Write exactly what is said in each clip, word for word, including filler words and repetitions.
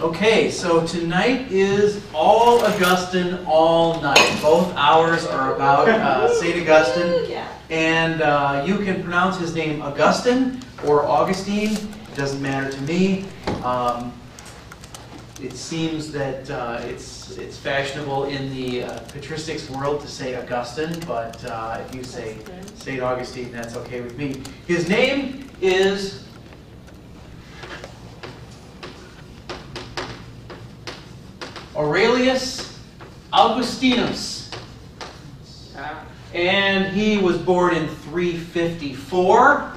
Okay, so tonight is all Augustine all night. Both hours are about uh, Saint Augustine. And uh, you can pronounce his name Augustine or Augustine. It doesn't matter to me. Um, it seems that uh, it's, it's fashionable in the uh, patristics world to say Augustine, but uh, if you say Saint Augustine, that's okay with me. His name is... Aurelius Augustinus, and he was born in three fifty-four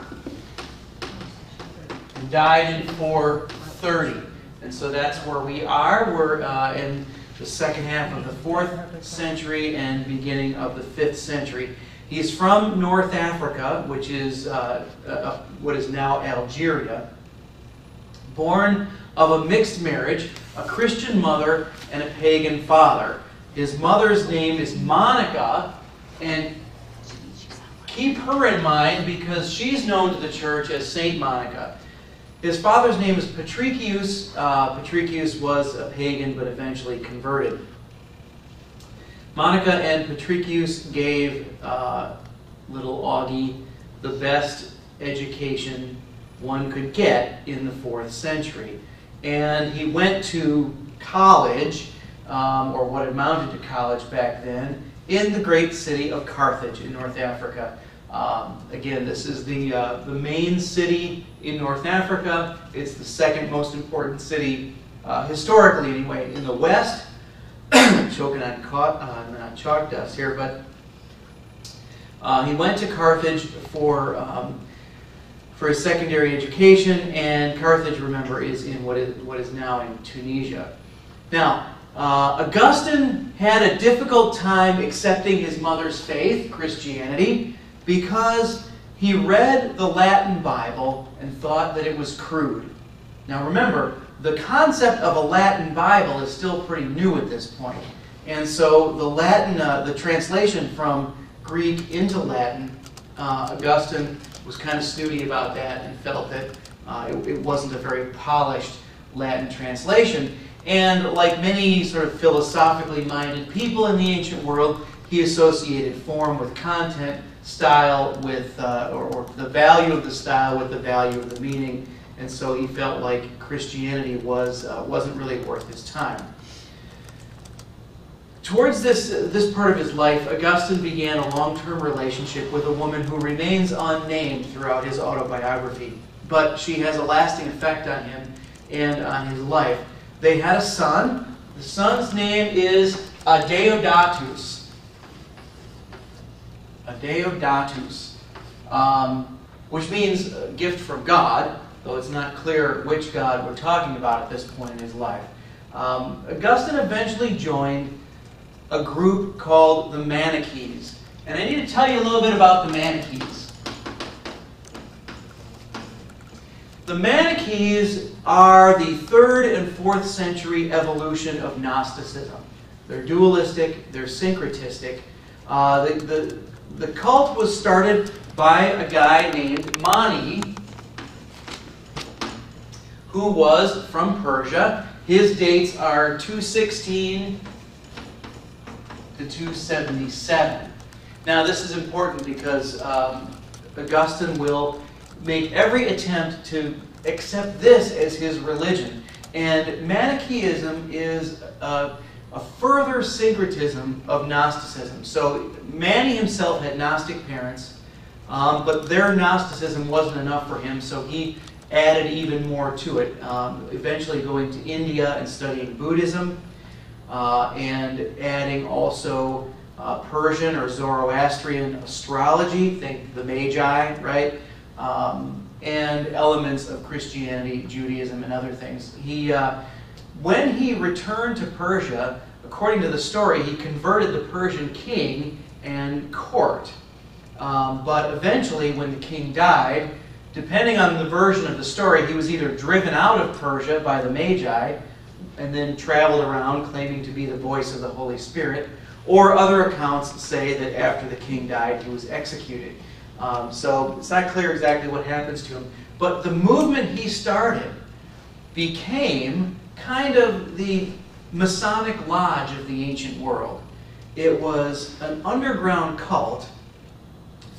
and died in four thirty, and so that's where we are. We're uh, in the second half of the fourth century and beginning of the fifth century. He's from North Africa, which is uh, uh, what is now Algeria, born of a mixed marriage, a Christian mother and a pagan father. His mother's name is Monica, and keep her in mind because she's known to the church as Saint Monica. His father's name is Patricius. Uh, Patricius was a pagan but eventually converted. Monica and Patricius gave uh, little Augie the best education one could get in the fourth century. And he went to college, um, or what amounted to college back then, in the great city of Carthage in North Africa. Um, again, this is the, uh, the main city in North Africa. It's the second most important city, uh, historically anyway, in the West. Choking on caught, uh, chalk dust here, but uh, he went to Carthage for... Um, for his secondary education, and Carthage, remember, is in what is, what is now in Tunisia. Now, uh, Augustine had a difficult time accepting his mother's faith, Christianity, because he read the Latin Bible and thought that it was crude. Now remember, the concept of a Latin Bible is still pretty new at this point. And so the Latin, uh, the translation from Greek into Latin, uh, Augustine was kind of snooty about that and felt that uh, it, it wasn't a very polished Latin translation. And like many sort of philosophically minded people in the ancient world, he associated form with content, style with, uh, or, or the value of the style with the value of the meaning. And so he felt like Christianity was, uh, wasn't really worth his time. Towards this, this part of his life, Augustine began a long-term relationship with a woman who remains unnamed throughout his autobiography, but she has a lasting effect on him and on his life. They had a son. The son's name is Adeodatus. Adeodatus, um, which means a gift from God, though it's not clear which God we're talking about at this point in his life. Um, Augustine eventually joined a group called the Manichees. And I need to tell you a little bit about the Manichees. The Manichees are the third and fourth century evolution of Gnosticism. They're dualistic, they're syncretistic. Uh, the, the, the cult was started by a guy named Mani, who was from Persia. His dates are two sixteen to two seventy-seven. Now this is important because um, Augustine will make every attempt to accept this as his religion. And Manichaeism is a, a further syncretism of Gnosticism. So Mani himself had Gnostic parents, um, but their Gnosticism wasn't enough for him, so he added even more to it, um, eventually going to India and studying Buddhism. Uh, and adding also uh, Persian or Zoroastrian astrology, think the Magi, right? Um, and elements of Christianity, Judaism, and other things. He, uh, when he returned to Persia, according to the story, he converted the Persian king and court. Um, but eventually, when the king died, depending on the version of the story, he was either driven out of Persia by the Magi, and then traveled around claiming to be the voice of the Holy Spirit, or other accounts say that after the king died, he was executed. Um, so it's not clear exactly what happens to him. But the movement he started became kind of the Masonic lodge of the ancient world. It was an underground cult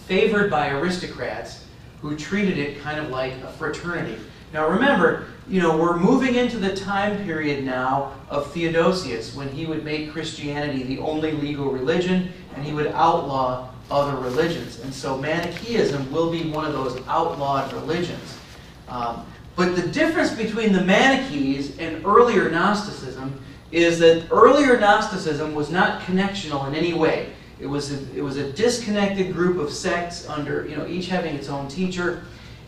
favored by aristocrats who treated it kind of like a fraternity. Now remember, you know, we're moving into the time period now of Theodosius, when he would make Christianity the only legal religion and he would outlaw other religions. And so Manichaeism will be one of those outlawed religions. Um, but the difference between the Manichees and earlier Gnosticism is that earlier Gnosticism was not connectional in any way. It was a, it was a disconnected group of sects under, you know, each having its own teacher,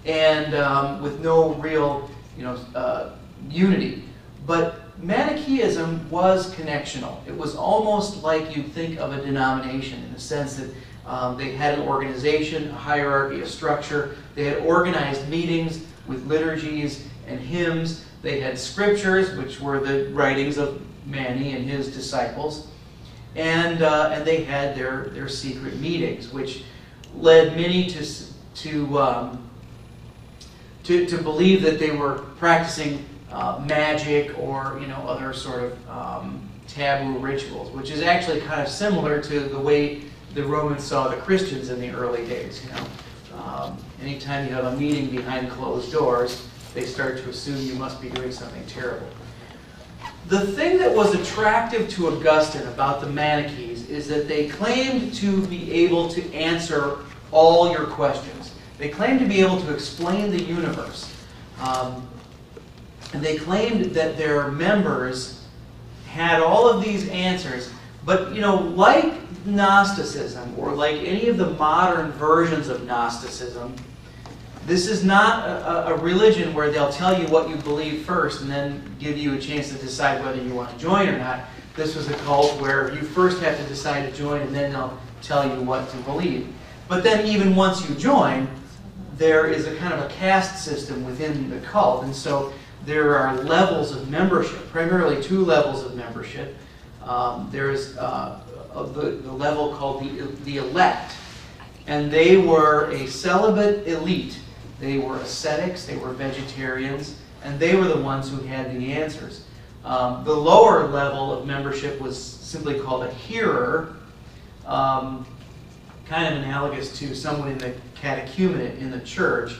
and um, with no real, you know, uh, unity. But Manichaeism was connectional. It was almost like you'd think of a denomination, in the sense that um, they had an organization, a hierarchy, a structure. They had organized meetings with liturgies and hymns. They had scriptures, which were the writings of Mani and his disciples. And, uh, and they had their, their secret meetings, which led many to, to, um, to, to believe that they were practicing uh, magic or, you know, other sort of um, taboo rituals, which is actually kind of similar to the way the Romans saw the Christians in the early days. You know, um, anytime you have a meeting behind closed doors, they start to assume you must be doing something terrible. The thing that was attractive to Augustine about the Manichaees is that they claimed to be able to answer all your questions. They claimed to be able to explain the universe. Um, and they claimed that their members had all of these answers. But, you know, like Gnosticism, or like any of the modern versions of Gnosticism, this is not a, a religion where they'll tell you what you believe first and then give you a chance to decide whether you want to join or not. This was a cult where you first have to decide to join, and then they'll tell you what to believe. But then even once you join, there is a kind of a caste system within the cult. And so there are levels of membership, primarily two levels of membership. Um, there's uh, the, the level called the, the elect. And they were a celibate elite. They were ascetics, they were vegetarians, and they were the ones who had the answers. Um, the lower level of membership was simply called a hearer, um, kind of analogous to someone in the catechumenate in the church,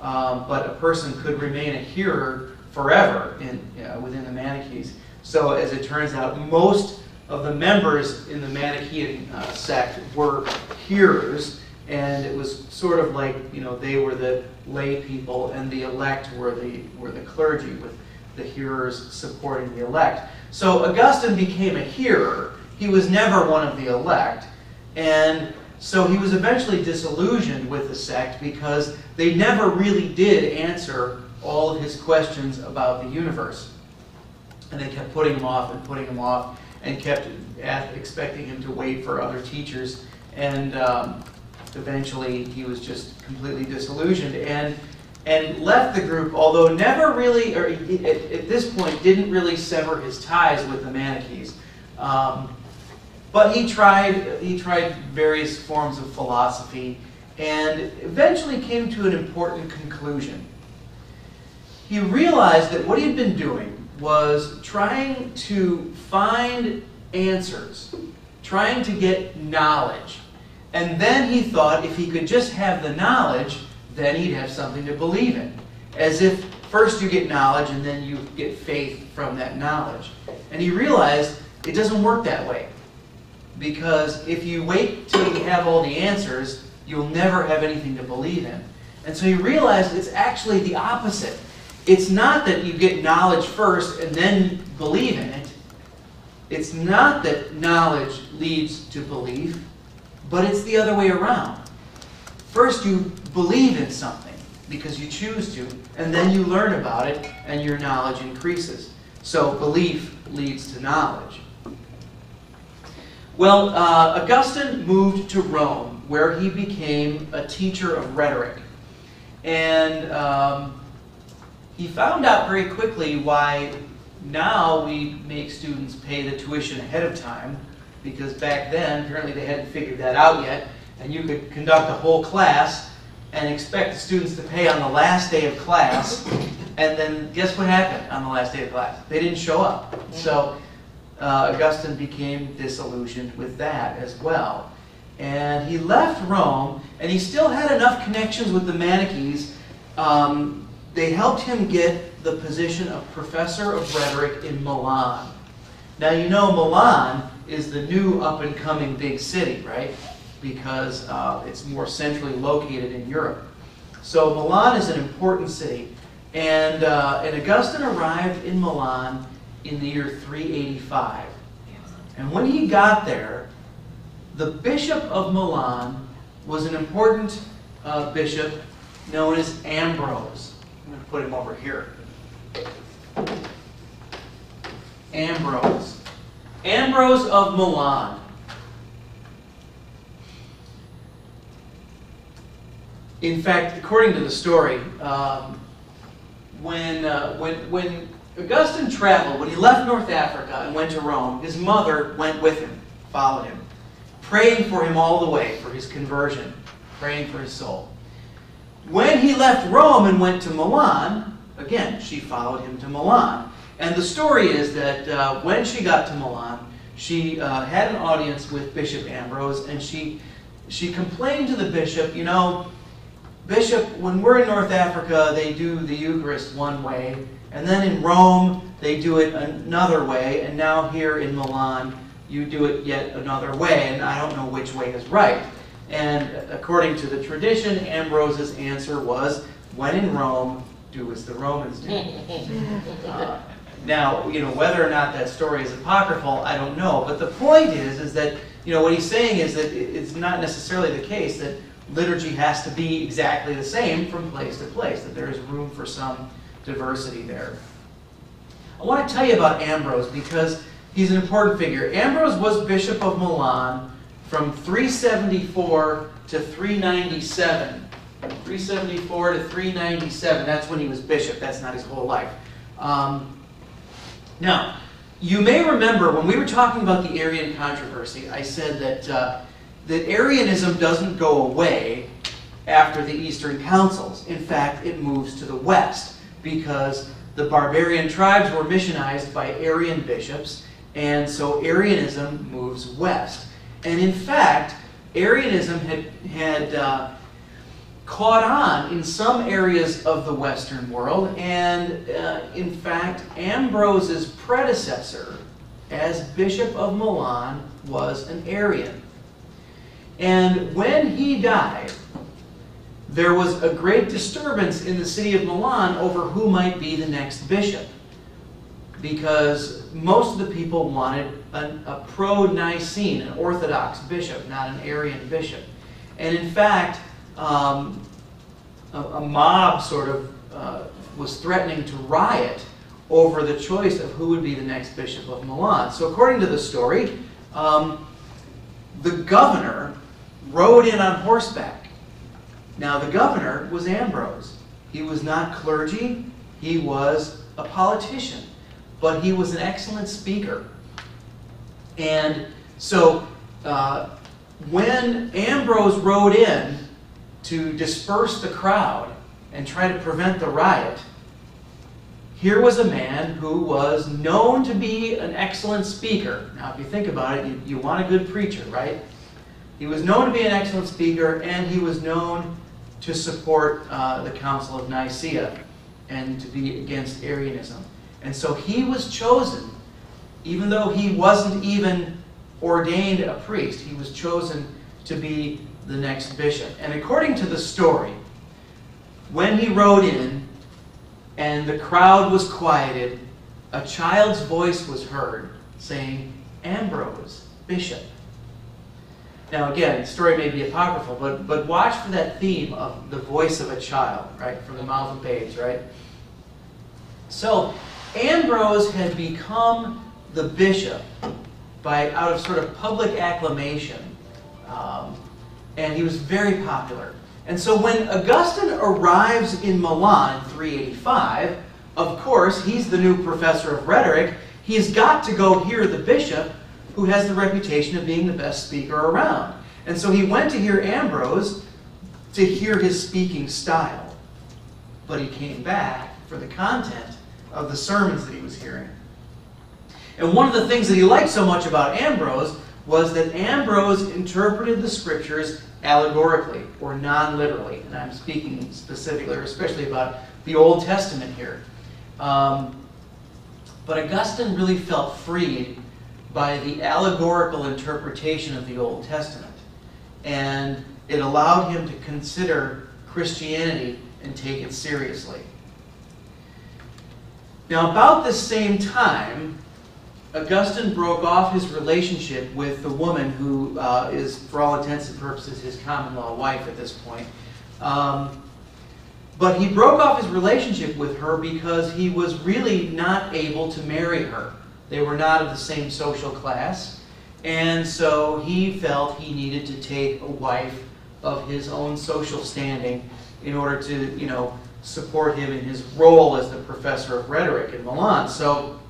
um, but a person could remain a hearer forever in, uh, within the Manichaees. So as it turns out, most of the members in the Manichaean uh, sect were hearers, and it was sort of like, you know, they were the lay people and the elect were the, were the clergy, with the hearers supporting the elect. So Augustine became a hearer. He was never one of the elect. And so he was eventually disillusioned with the sect because they never really did answer all of his questions about the universe. And they kept putting him off and putting him off and kept expecting him to wait for other teachers. And um, eventually he was just completely disillusioned and and left the group, although never really, or he, at, at this point, didn't really sever his ties with the Manichaeans. Um, but he tried, he tried various forms of philosophy and eventually came to an important conclusion. He realized that what he had been doing was trying to find answers, trying to get knowledge. And then he thought if he could just have the knowledge, then he'd have something to believe in. As if first you get knowledge and then you get faith from that knowledge. And he realized it doesn't work that way. Because if you wait till you have all the answers, you'll never have anything to believe in. And so he realized it's actually the opposite. It's not that you get knowledge first and then believe in it. It's not that knowledge leads to belief. But it's the other way around. First you believe in something because you choose to, and then you learn about it and your knowledge increases. So belief leads to knowledge. Well, uh, Augustine moved to Rome, where he became a teacher of rhetoric. And um, he found out very quickly why now we make students pay the tuition ahead of time, because back then, apparently they hadn't figured that out yet, and you could conduct a whole class and expect the students to pay on the last day of class And then guess what happened on the last day of class? They didn't show up. Yeah. So uh, Augustine became disillusioned with that as well. And he left Rome, and he still had enough connections with the Manichaeis. Um, they helped him get the position of professor of rhetoric in Milan. Now you know Milan is the new up-and-coming big city, right? Because uh, it's more centrally located in Europe. So Milan is an important city. And, uh, and Augustine arrived in Milan in the year three eighty-five. And when he got there, the bishop of Milan was an important uh, bishop known as Ambrose. I'm going to put him over here. Ambrose. Ambrose of Milan. In fact, according to the story, um, When, uh, when, when Augustine traveled, when he left North Africa and went to Rome, his mother went with him, followed him, praying for him all the way, for his conversion, praying for his soul. When he left Rome and went to Milan, again, she followed him to Milan. And the story is that uh, when she got to Milan, she uh, had an audience with Bishop Ambrose, and she, she complained to the bishop, you know, Bishop, when we're in North Africa, they do the Eucharist one way, and then in Rome, they do it another way, and now here in Milan, you do it yet another way, and I don't know which way is right. And according to the tradition, Ambrose's answer was, when in Rome, do as the Romans do. uh, now, you know, whether or not that story is apocryphal, I don't know, but the point is, is that, you know, what he's saying is that it's not necessarily the case that liturgy has to be exactly the same from place to place, that there is room for some diversity there. I want to tell you about Ambrose because he's an important figure. Ambrose was Bishop of Milan from three seventy-four to three ninety-seven. three seventy-four to three ninety-seven, that's when he was bishop, that's not his whole life. Um, now, you may remember when we were talking about the Arian controversy, I said that uh, that Arianism doesn't go away after the Eastern Councils. In fact, it moves to the West because the barbarian tribes were missionized by Arian bishops, and so Arianism moves west. And in fact, Arianism had, had uh, caught on in some areas of the Western world, and uh, in fact, Ambrose's predecessor as Bishop of Milan was an Arian. And when he died, there was a great disturbance in the city of Milan over who might be the next bishop, because most of the people wanted an, a pro-Nicene, an Orthodox bishop, not an Arian bishop. And in fact, um, a, a mob sort of uh, was threatening to riot over the choice of who would be the next bishop of Milan. So according to the story, um, the governor rode in on horseback. Now the governor was Ambrose. He was not clergy, he was a politician, but he was an excellent speaker. And so uh, when Ambrose rode in to disperse the crowd and try to prevent the riot, here was a man who was known to be an excellent speaker. Now, if you think about it, you, you want a good preacher, right? He was known to be an excellent speaker, and he was known to support uh, the Council of Nicaea and to be against Arianism. And so he was chosen, even though he wasn't even ordained a priest, he was chosen to be the next bishop. And according to the story, when he rode in, and the crowd was quieted, a child's voice was heard saying, Ambrose, bishop. Now again, the story may be apocryphal, but, but watch for that theme of the voice of a child, right? From the mouth of babes, right? So Ambrose had become the bishop by out of sort of public acclamation, um, and he was very popular. And so when Augustine arrives in Milan in three eighty-five, of course, he's the new professor of rhetoric. He's got to go hear the bishop who has the reputation of being the best speaker around. And so he went to hear Ambrose to hear his speaking style. But he came back for the content of the sermons that he was hearing. And one of the things that he liked so much about Ambrose was that Ambrose interpreted the scriptures allegorically, or non-literally. And I'm speaking specifically, or especially about the Old Testament here. Um, but Augustine really felt freed by the allegorical interpretation of the Old Testament. And it allowed him to consider Christianity and take it seriously. Now, about this same time, Augustine broke off his relationship with the woman who uh, is, for all intents and purposes, his common-law wife at this point. Um, but he broke off his relationship with her because he was really not able to marry her. They were not of the same social class, and so he felt he needed to take a wife of his own social standing in order to, you know, support him in his role as the professor of rhetoric in Milan. So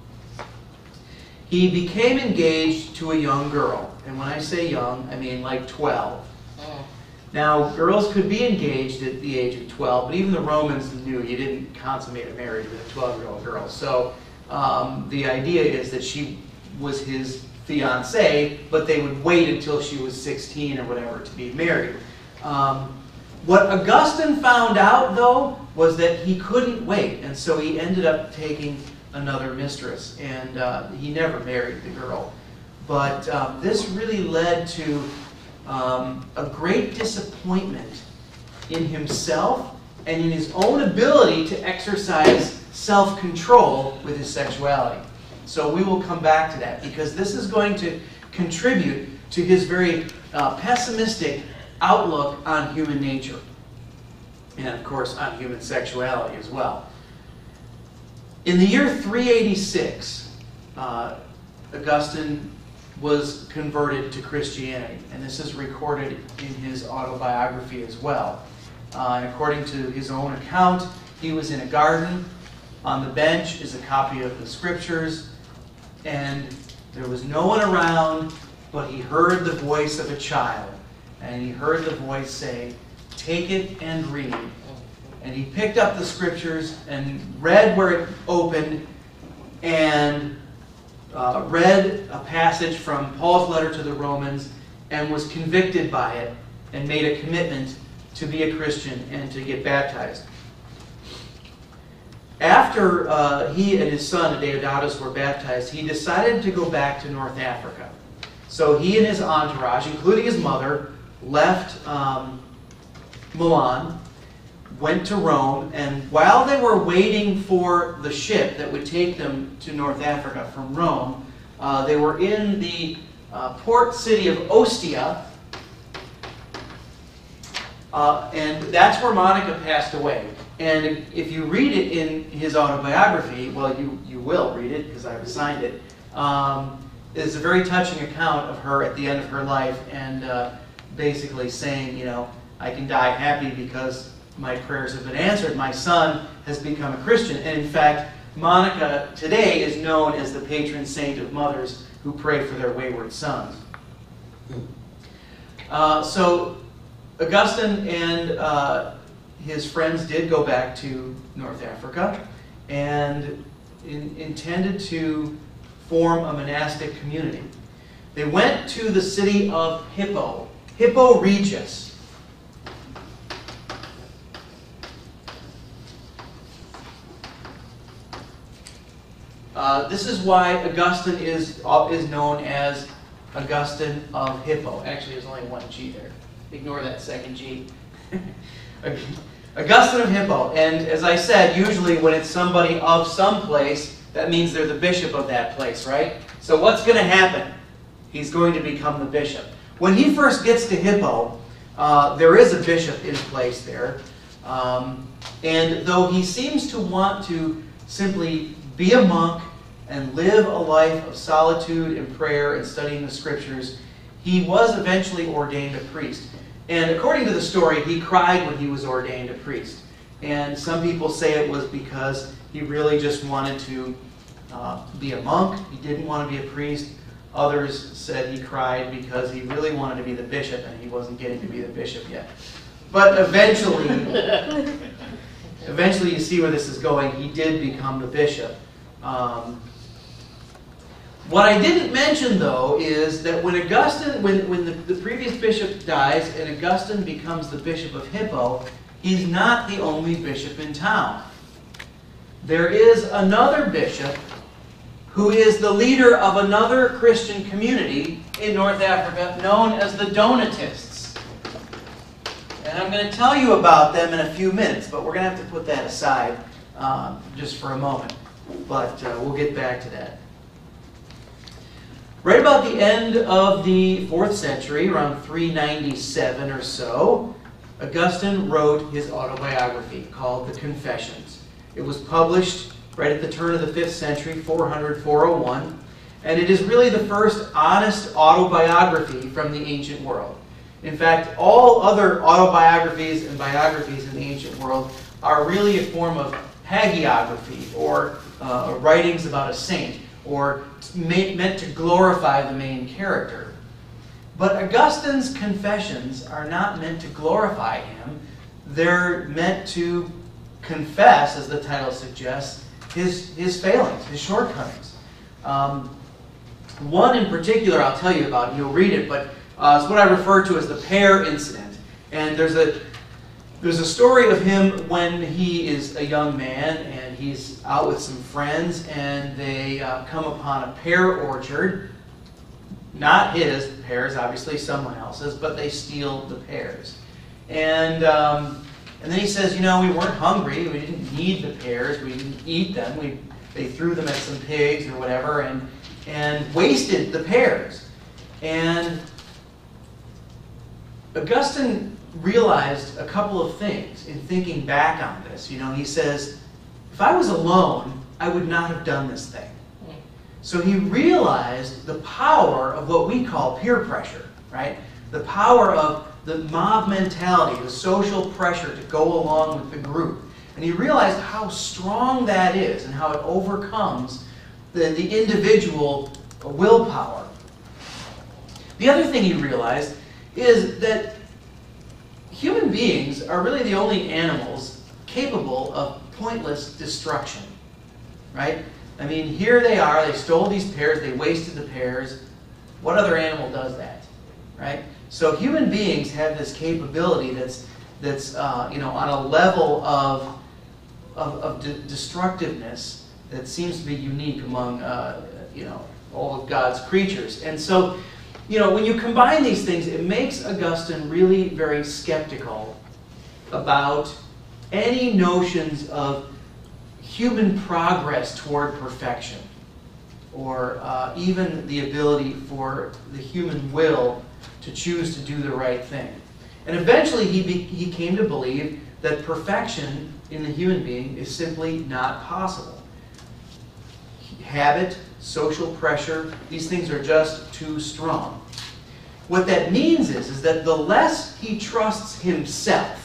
he became engaged to a young girl. And when I say young, I mean like twelve. Oh. Now, girls could be engaged at the age of twelve, but even the Romans knew you didn't consummate a marriage with a twelve-year-old girl. So um, the idea is that she was his fiancée, but they would wait until she was sixteen or whatever to be married. Um, what Augustine found out, though, was that he couldn't wait, and so he ended up taking another mistress, and uh, he never married the girl. But uh, this really led to um, a great disappointment in himself and in his own ability to exercise self-control with his sexuality. So we will come back to that, because this is going to contribute to his very uh, pessimistic outlook on human nature, and of course on human sexuality as well. In the year three eighty-six, uh, Augustine was converted to Christianity, and this is recorded in his autobiography as well. Uh, and according to his own account, he was in a garden. On the bench is a copy of the scriptures, and there was no one around, but he heard the voice of a child, and he heard the voice say, "Take it and read." And he picked up the scriptures and read where it opened, and uh, read a passage from Paul's letter to the Romans, and was convicted by it and made a commitment to be a Christian and to get baptized. After uh, he and his son Adeodatus were baptized, he decided to go back to North Africa. So he and his entourage, including his mother, left um, Milan, went to Rome, and while they were waiting for the ship that would take them to North Africa from Rome, uh, they were in the uh, port city of Ostia, uh, and that's where Monica passed away. And if you read it in his autobiography, well, you, you will read it because I've assigned it, um, is a very touching account of her at the end of her life, and uh, basically saying, you know, I can die happy because my prayers have been answered. My son has become a Christian. And in fact, Monica today is known as the patron saint of mothers who pray for their wayward sons. Uh, so Augustine and uh, his friends did go back to North Africa, and in, intended to form a monastic community. They went to the city of Hippo, Hippo Regis. Uh, this is why Augustine is, uh, is known as Augustine of Hippo. Actually, there's only one G there. Ignore that second G. Augustine of Hippo. And as I said, usually when it's somebody of some place, that means they're the bishop of that place, right? So what's going to happen? He's going to become the bishop. When he first gets to Hippo, uh, there is a bishop in place there. Um, and though he seems to want to simply be a monk and live a life of solitude and prayer and studying the scriptures, he was eventually ordained a priest. And according to the story, he cried when he was ordained a priest. And some people say it was because he really just wanted to uh, be a monk. He didn't want to be a priest. Others said he cried because he really wanted to be the bishop, and he wasn't getting to be the bishop yet. But eventually, eventually you see where this is going. He did become the bishop. Um, what I didn't mention, though, is that when Augustine, when, when the, the previous bishop dies and Augustine becomes the bishop of Hippo, he's not the only bishop in town. There is another bishop who is the leader of another Christian community in North Africa known as the Donatists. And I'm going to tell you about them in a few minutes, but we're going to have to put that aside uh, just for a moment. But uh, we'll get back to that. Right about the end of the fourth century, around three ninety-seven or so, Augustine wrote his autobiography called the Confessions. It was published right at the turn of the fifth century, four hundred to four oh one, and it is really the first honest autobiography from the ancient world. In fact, all other autobiographies and biographies in the ancient world are really a form of hagiography, or uh, writings about a saint, or meant to glorify the main character. But Augustine's confessions are not meant to glorify him. They're meant to confess, as the title suggests, his, his failings, his shortcomings. Um, one in particular I'll tell you about, and you'll read it, but uh, it's what I refer to as the pear incident. And there's a, there's a story of him when he is a young man, and he's out with some friends, and they uh, come upon a pear orchard. Not his pears, obviously, someone else's, but they steal the pears. And um, And then he says, you know, we weren't hungry, we didn't need the pears, we didn't eat them, we, they threw them at some pigs or whatever, and, and wasted the pears. And Augustine realized a couple of things in thinking back on this. You know, he says, if I was alone, I would not have done this thing. So he realized the power of what we call peer pressure, right? The power of the mob mentality, the social pressure to go along with the group. And he realized how strong that is and how it overcomes the, the individual willpower. The other thing he realized is that human beings are really the only animals capable of pointless destruction, right? I mean, here they are, they stole these pears, they wasted the pears. What other animal does that, right? So human beings have this capability that's, that's uh, you know, on a level of, of, of de destructiveness that seems to be unique among, uh, you know, all of God's creatures. And so, you know, when you combine these things, it makes Augustine really very skeptical about any notions of human progress toward perfection, or uh, even the ability for the human will to choose to do the right thing. And eventually he, be, he came to believe that perfection in the human being is simply not possible. Habit, social pressure, these things are just too strong. What that means is, is that the less he trusts himself,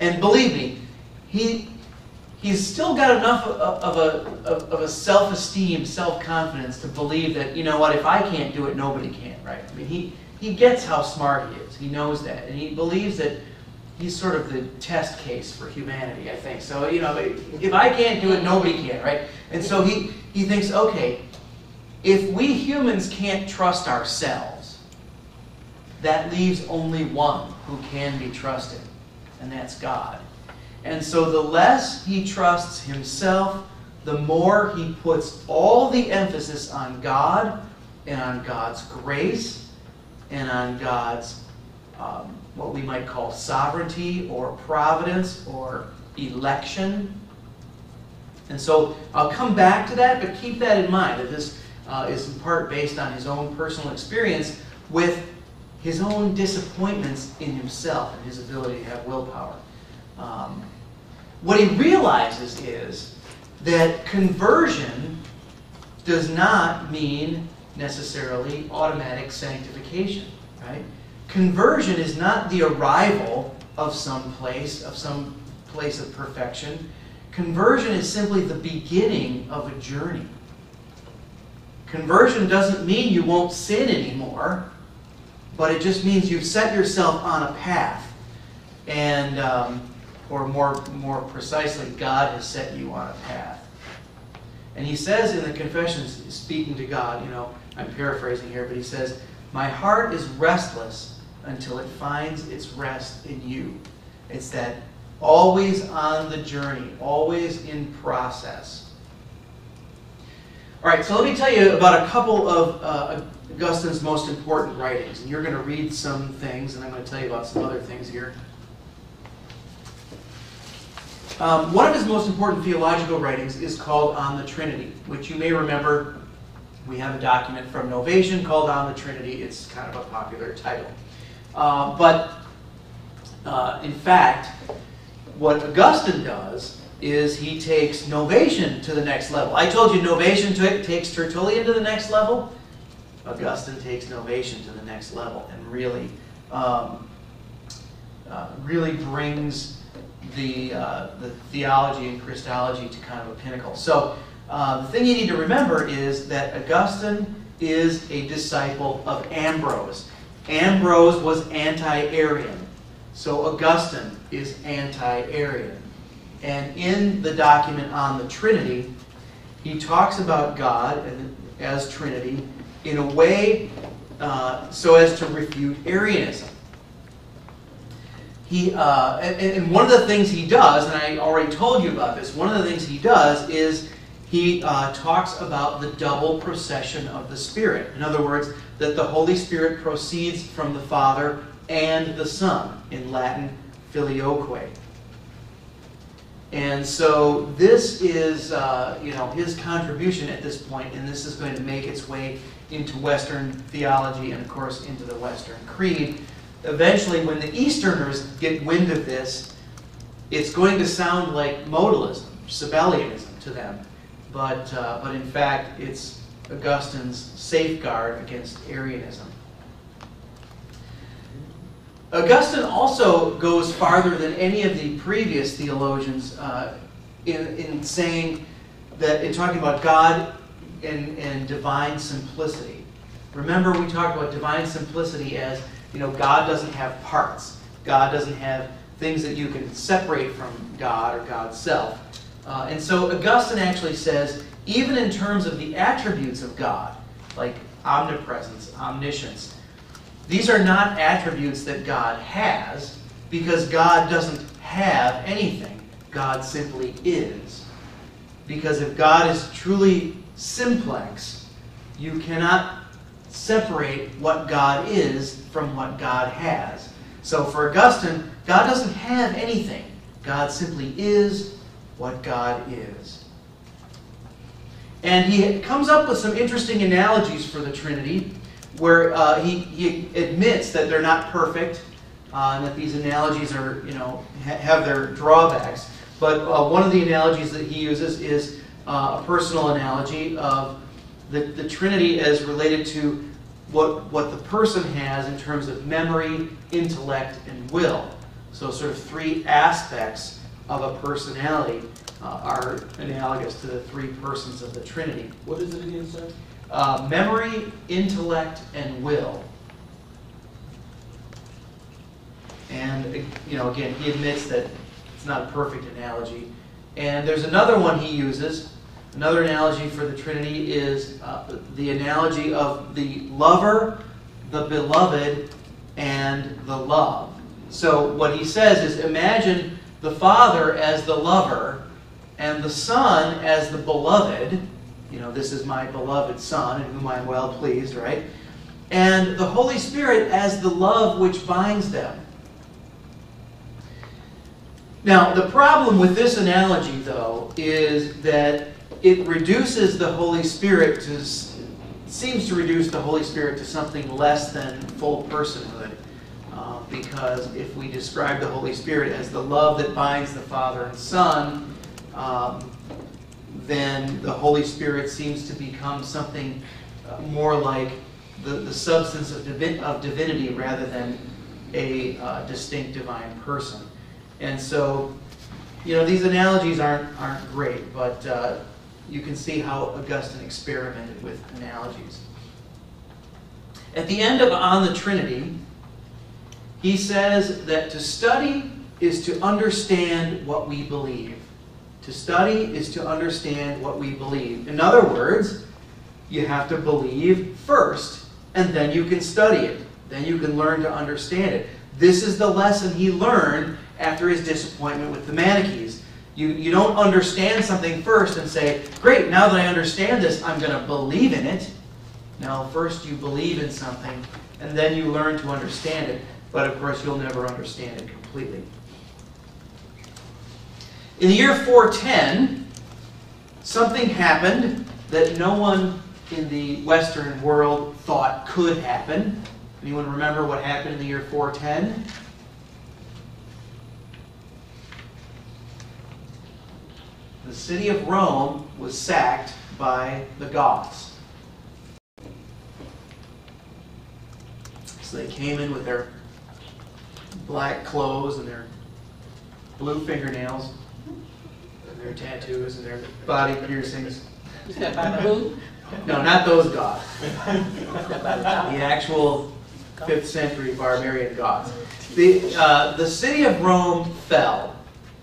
and believe me, he, he's still got enough of a, of, of a self-esteem, self-confidence to believe that, you know what, if I can't do it, nobody can, right? I mean, he, He gets how smart he is. He knows that. And he believes that he's sort of the test case for humanity, I think. So, you know, if I can't do it, nobody can, right? And so he, he thinks, okay, if we humans can't trust ourselves, that leaves only one who can be trusted, and that's God. And so the less he trusts himself, the more he puts all the emphasis on God and on God's grace, and on God's, um, what we might call sovereignty, or providence, or election. And so I'll come back to that, but keep that in mind, that this uh, is in part based on his own personal experience with his own disappointments in himself and his ability to have willpower. Um, what he realizes is that conversion does not mean necessarily automatic sanctification, right? Conversion is not the arrival of some place, of some place of perfection. Conversion is simply the beginning of a journey. Conversion doesn't mean you won't sin anymore, but it just means you've set yourself on a path. And um, or more, more precisely, God has set you on a path. And he says in the Confessions, speaking to God, you know, I'm paraphrasing here, but he says, my heart is restless until it finds its rest in you. It's that always on the journey, always in process. All right, so let me tell you about a couple of uh, Augustine's most important writings. And you're going to read some things, and I'm going to tell you about some other things here. Um, one of his most important theological writings is called On the Trinity, which you may remember we have a document from Novatian called On the Trinity. It's kind of a popular title. Uh, but uh, in fact, what Augustine does is he takes Novatian to the next level. I told you Novatian takes Tertullian to the next level. Augustine takes Novatian to the next level and really, um, uh, really brings the, uh, the theology and Christology to kind of a pinnacle. So uh, the thing you need to remember is that Augustine is a disciple of Ambrose. Ambrose was anti-Arian. So Augustine is anti-Arian. And in the document On the Trinity, he talks about God as Trinity in a way uh, so as to refute Arianism. He, uh, and, and one of the things he does, and I already told you about this, one of the things he does is he uh, talks about the double procession of the Spirit. In other words, that the Holy Spirit proceeds from the Father and the Son, in Latin, filioque. And so this is, uh, you know, his contribution at this point, and this is going to make its way into Western theology and, of course, into the Western Creed. Eventually, when the Easterners get wind of this, it's going to sound like modalism, Sabellianism to them. But, uh, but in fact, it's Augustine's safeguard against Arianism. Augustine also goes farther than any of the previous theologians uh, in, in saying that, in talking about God and, and divine simplicity. Remember, we talked about divine simplicity as, you know, God doesn't have parts. God doesn't have things that you can separate from God or God's self. Uh, and so Augustine actually says, even in terms of the attributes of God, like omnipresence, omniscience, these are not attributes that God has, because God doesn't have anything. God simply is. Because if God is truly simplex, you cannot separate what God is from what God has. So for Augustine, God doesn't have anything. God simply is what God is. And he comes up with some interesting analogies for the Trinity, where uh, he, he admits that they're not perfect uh, and that these analogies are, you know, ha have their drawbacks. But uh, one of the analogies that he uses is uh, a personal analogy of the, the Trinity as related to what, what the person has in terms of memory, intellect, and will. So sort of three aspects of a personality uh, are analogous to the three persons of the Trinity. What is it again, sir? Uh, memory, intellect, and will. And, you know, again, he admits that it's not a perfect analogy. And there's another one he uses. Another analogy for the Trinity is uh, the analogy of the lover, the beloved, and the love. So what he says is, imagine the Father as the lover and the Son as the beloved. You know, this is my beloved Son, in whom I am well pleased, right? And the Holy Spirit as the love which binds them. Now, the problem with this analogy, though, is that it reduces the Holy Spirit to, seems to reduce the Holy Spirit to something less than full personhood. Uh, because if we describe the Holy Spirit as the love that binds the Father and Son, um, then the Holy Spirit seems to become something uh, more like the, the substance of, divi of divinity rather than a uh, distinct divine person. And so, you know, these analogies aren't, aren't great, but uh, you can see how Augustine experimented with analogies. At the end of On the Trinity, he says that to study is to understand what we believe. To study is to understand what we believe. In other words, you have to believe first, and then you can study it. Then you can learn to understand it. This is the lesson he learned after his disappointment with the Manichaees. You, you don't understand something first and say, great, now that I understand this, I'm going to believe in it. No, first you believe in something, and then you learn to understand it. But of course, you'll never understand it completely. In the year four ten, something happened that no one in the Western world thought could happen. Anyone remember what happened in the year four ten? The city of Rome was sacked by the Goths. So they came in with their black clothes and their blue fingernails and their tattoos and their body piercings. Is that by the who? No, not those Goths. The actual fifth century barbarian Goths. The, uh, the city of Rome fell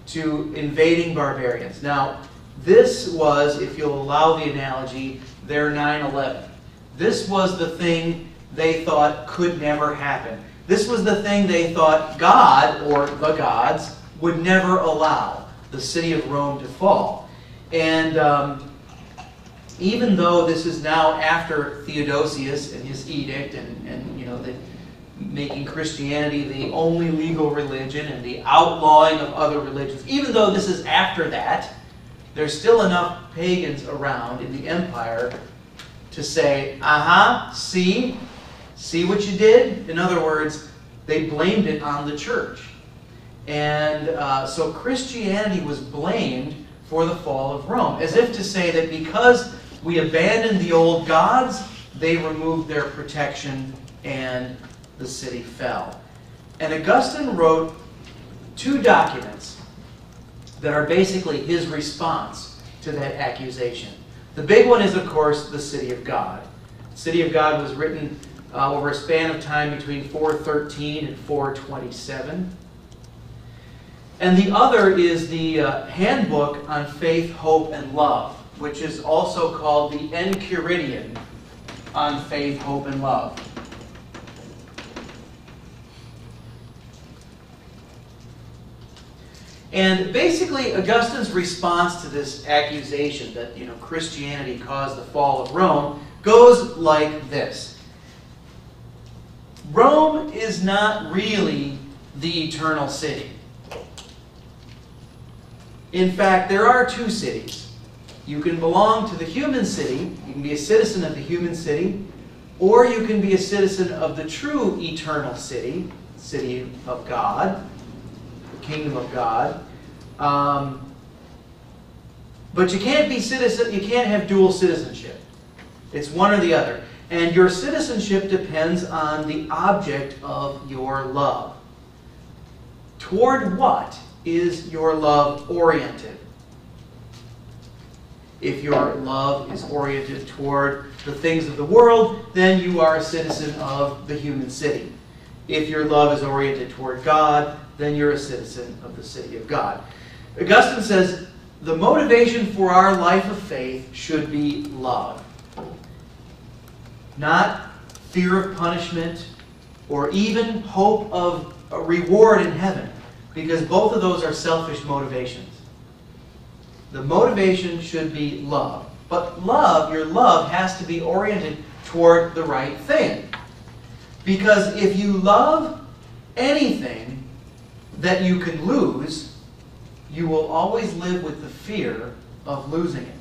to invading barbarians. Now, this was, if you'll allow the analogy, their nine eleven. This was the thing they thought could never happen. This was the thing they thought God, or the gods, would never allow the city of Rome to fall. And um, even though this is now after Theodosius and his edict and, and you know, the, making Christianity the only legal religion and the outlawing of other religions, even though this is after that, there's still enough pagans around in the empire to say, uh-huh, see, see what you did? In other words, they blamed it on the church. And uh, so Christianity was blamed for the fall of Rome, as if to say that because we abandoned the old gods, they removed their protection and the city fell. And Augustine wrote two documents that are basically his response to that accusation. The big one is, of course, the City of God. The City of God was written uh, over a span of time between four thirteen and four twenty-seven. And the other is the uh, Handbook on Faith, Hope, and Love, which is also called the Enchiridion on Faith, Hope, and Love. And basically, Augustine's response to this accusation that, you know, Christianity caused the fall of Rome goes like this. Rome is not really the eternal city. In fact, there are two cities. You can belong to the human city, you can be a citizen of the human city, or you can be a citizen of the true eternal city, city of God, Kingdom of God, um, but you can't be citizen. You can't have dual citizenship. It's one or the other, and your citizenship depends on the object of your love. Toward what is your love oriented? If your love is oriented toward the things of the world, then you are a citizen of the human city. If your love is oriented toward God, then you're a citizen of the city of God. Augustine says, the motivation for our life of faith should be love. Not fear of punishment or even hope of a reward in heaven, because both of those are selfish motivations. The motivation should be love. But love, your love, has to be oriented toward the right thing. Because if you love anything that you can lose, you will always live with the fear of losing it.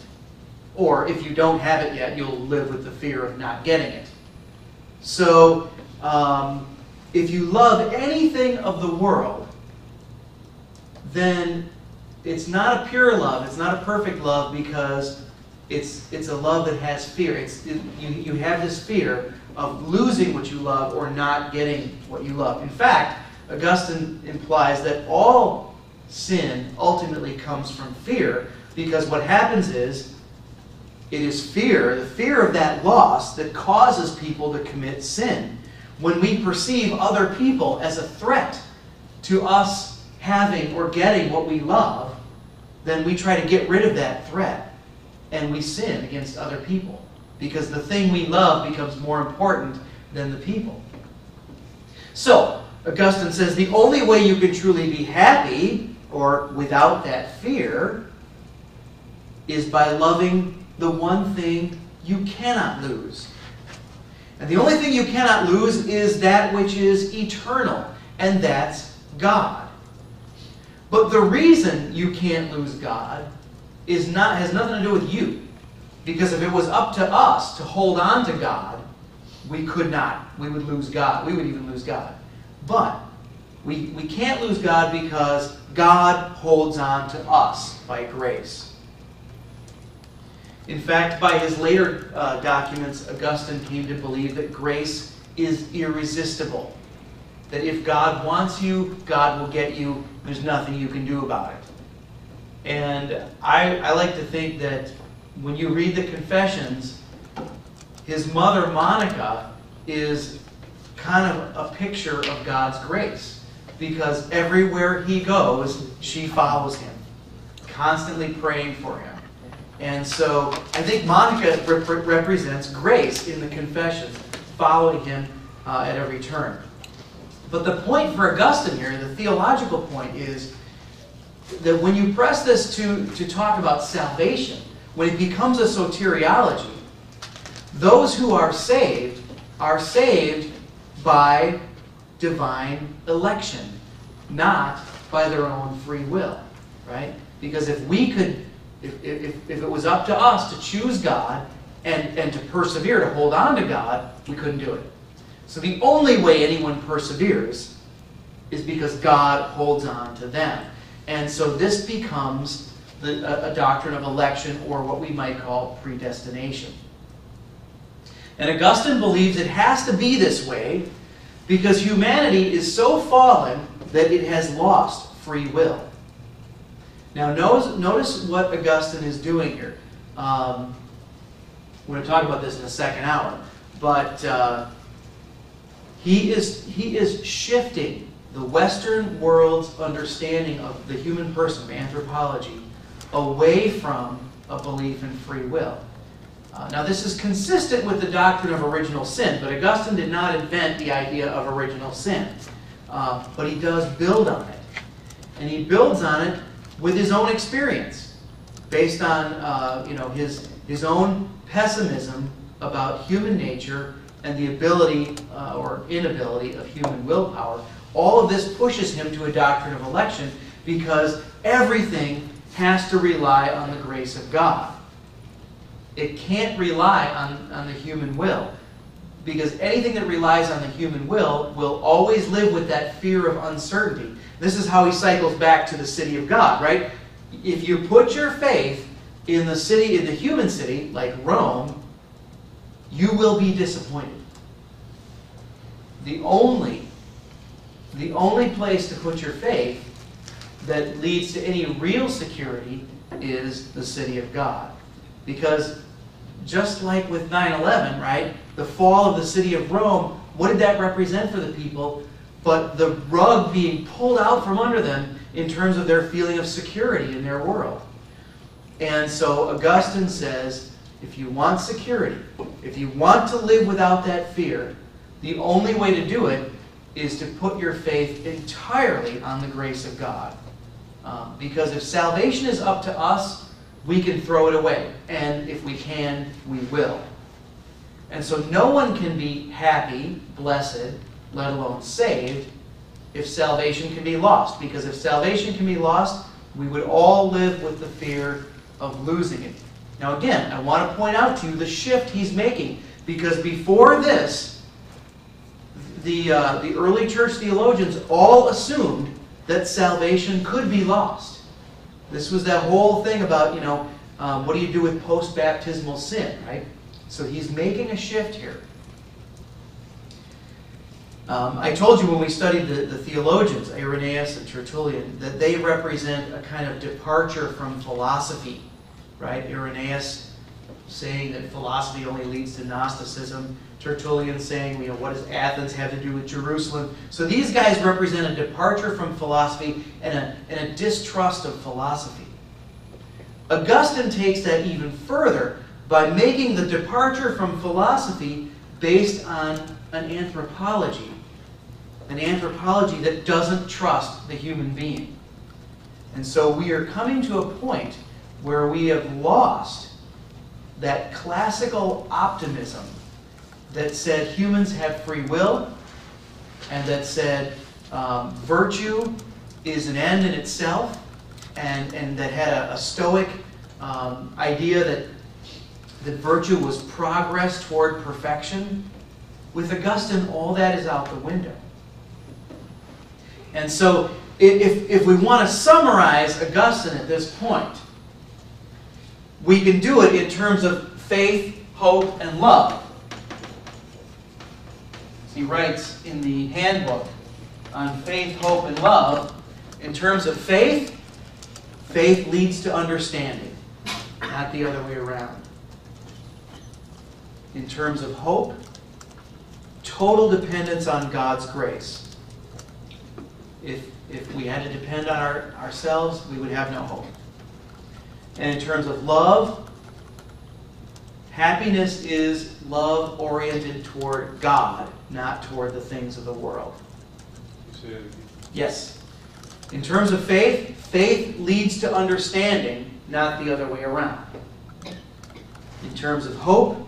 Or if you don't have it yet, you'll live with the fear of not getting it. So, um, if you love anything of the world, then it's not a pure love, it's not a perfect love, because it's, it's a love that has fear. It's, it, you, you have this fear of losing what you love or not getting what you love. In fact, Augustine implies that all sin ultimately comes from fear, because what happens is it is fear, the fear of that loss, that causes people to commit sin. When we perceive other people as a threat to us having or getting what we love, then we try to get rid of that threat, and we sin against other people because the thing we love becomes more important than the people. So, Augustine says the only way you can truly be happy or without that fear is by loving the one thing you cannot lose. And the only thing you cannot lose is that which is eternal, and that's God. But the reason you can't lose God is not, has nothing to do with you. Because if it was up to us to hold on to God, we could not. We would lose God. We would even lose God. But we, we can't lose God because God holds on to us by grace. In fact, by his later uh, documents, Augustine came to believe that grace is irresistible. That if God wants you, God will get you. There's nothing you can do about it. And I, I like to think that when you read the Confessions, his mother, Monica, is kind of a picture of God's grace. Because everywhere he goes, she follows him, constantly praying for him. And so I think Monica rep represents grace in the Confessions, following him uh, at every turn. But the point for Augustine here, the theological point, is that when you press this to, to talk about salvation, when it becomes a soteriology, those who are saved are saved by divine election, not by their own free will, right? Because if we could... If, if, if it was up to us to choose God and, and to persevere, to hold on to God, we couldn't do it. So the only way anyone perseveres is because God holds on to them. And so this becomes the, a, a doctrine of election, or what we might call predestination. And Augustine believes it has to be this way because humanity is so fallen that it has lost free will. Now, notice what Augustine is doing here. Um, we're going to talk about this in the second hour. But uh, he, is, he is shifting the Western world's understanding of the human person, anthropology, away from a belief in free will. Uh, now, this is consistent with the doctrine of original sin, but Augustine did not invent the idea of original sin. Uh, but he does build on it. And he builds on it with his own experience, based on uh, you know, his, his own pessimism about human nature and the ability uh, or inability of human willpower. All of this pushes him to a doctrine of election because everything has to rely on the grace of God. It can't rely on, on the human will, because anything that relies on the human will will always live with that fear of uncertainty. This is how he cycles back to the city of God, right? If you put your faith in the city, in the human city, like Rome, you will be disappointed. The only, the only place to put your faith that leads to any real security is the city of God. Because just like with nine eleven, right, the fall of the city of Rome, what did that represent for the people? But the rug being pulled out from under them in terms of their feeling of security in their world. And so Augustine says, if you want security, if you want to live without that fear, the only way to do it is to put your faith entirely on the grace of God. Um, because if salvation is up to us, we can throw it away. And if we can, we will. And so no one can be happy, blessed, let alone saved, if salvation can be lost. Because if salvation can be lost, we would all live with the fear of losing it. Now again, I want to point out to you the shift he's making. Because before this, the, uh, the early church theologians all assumed that salvation could be lost. This was that whole thing about, you know, um, what do you do with post-baptismal sin, right? So he's making a shift here. Um, I told you when we studied the, the theologians, Irenaeus and Tertullian, that they represent a kind of departure from philosophy, right? Irenaeus, saying that philosophy only leads to Gnosticism, Tertullian saying, you know, what does Athens have to do with Jerusalem? So these guys represent a departure from philosophy and a, and a distrust of philosophy. Augustine takes that even further by making the departure from philosophy based on an anthropology, an anthropology that doesn't trust the human being. And so we are coming to a point where we have lost that classical optimism that said humans have free will, and that said um, virtue is an end in itself, and, and that had a, a Stoic um, idea that, that virtue was progress toward perfection. With Augustine, all that is out the window. And so if, if we want to summarize Augustine at this point, we can do it in terms of faith, hope, and love. He writes in the handbook on faith, hope, and love, in terms of faith, faith leads to understanding, not the other way around. In terms of hope, total dependence on God's grace. If, if we had to depend on our, ourselves, we would have no hope. And in terms of love, happiness is love oriented toward God, not toward the things of the world. Yes. In terms of faith, faith leads to understanding, not the other way around. In terms of hope,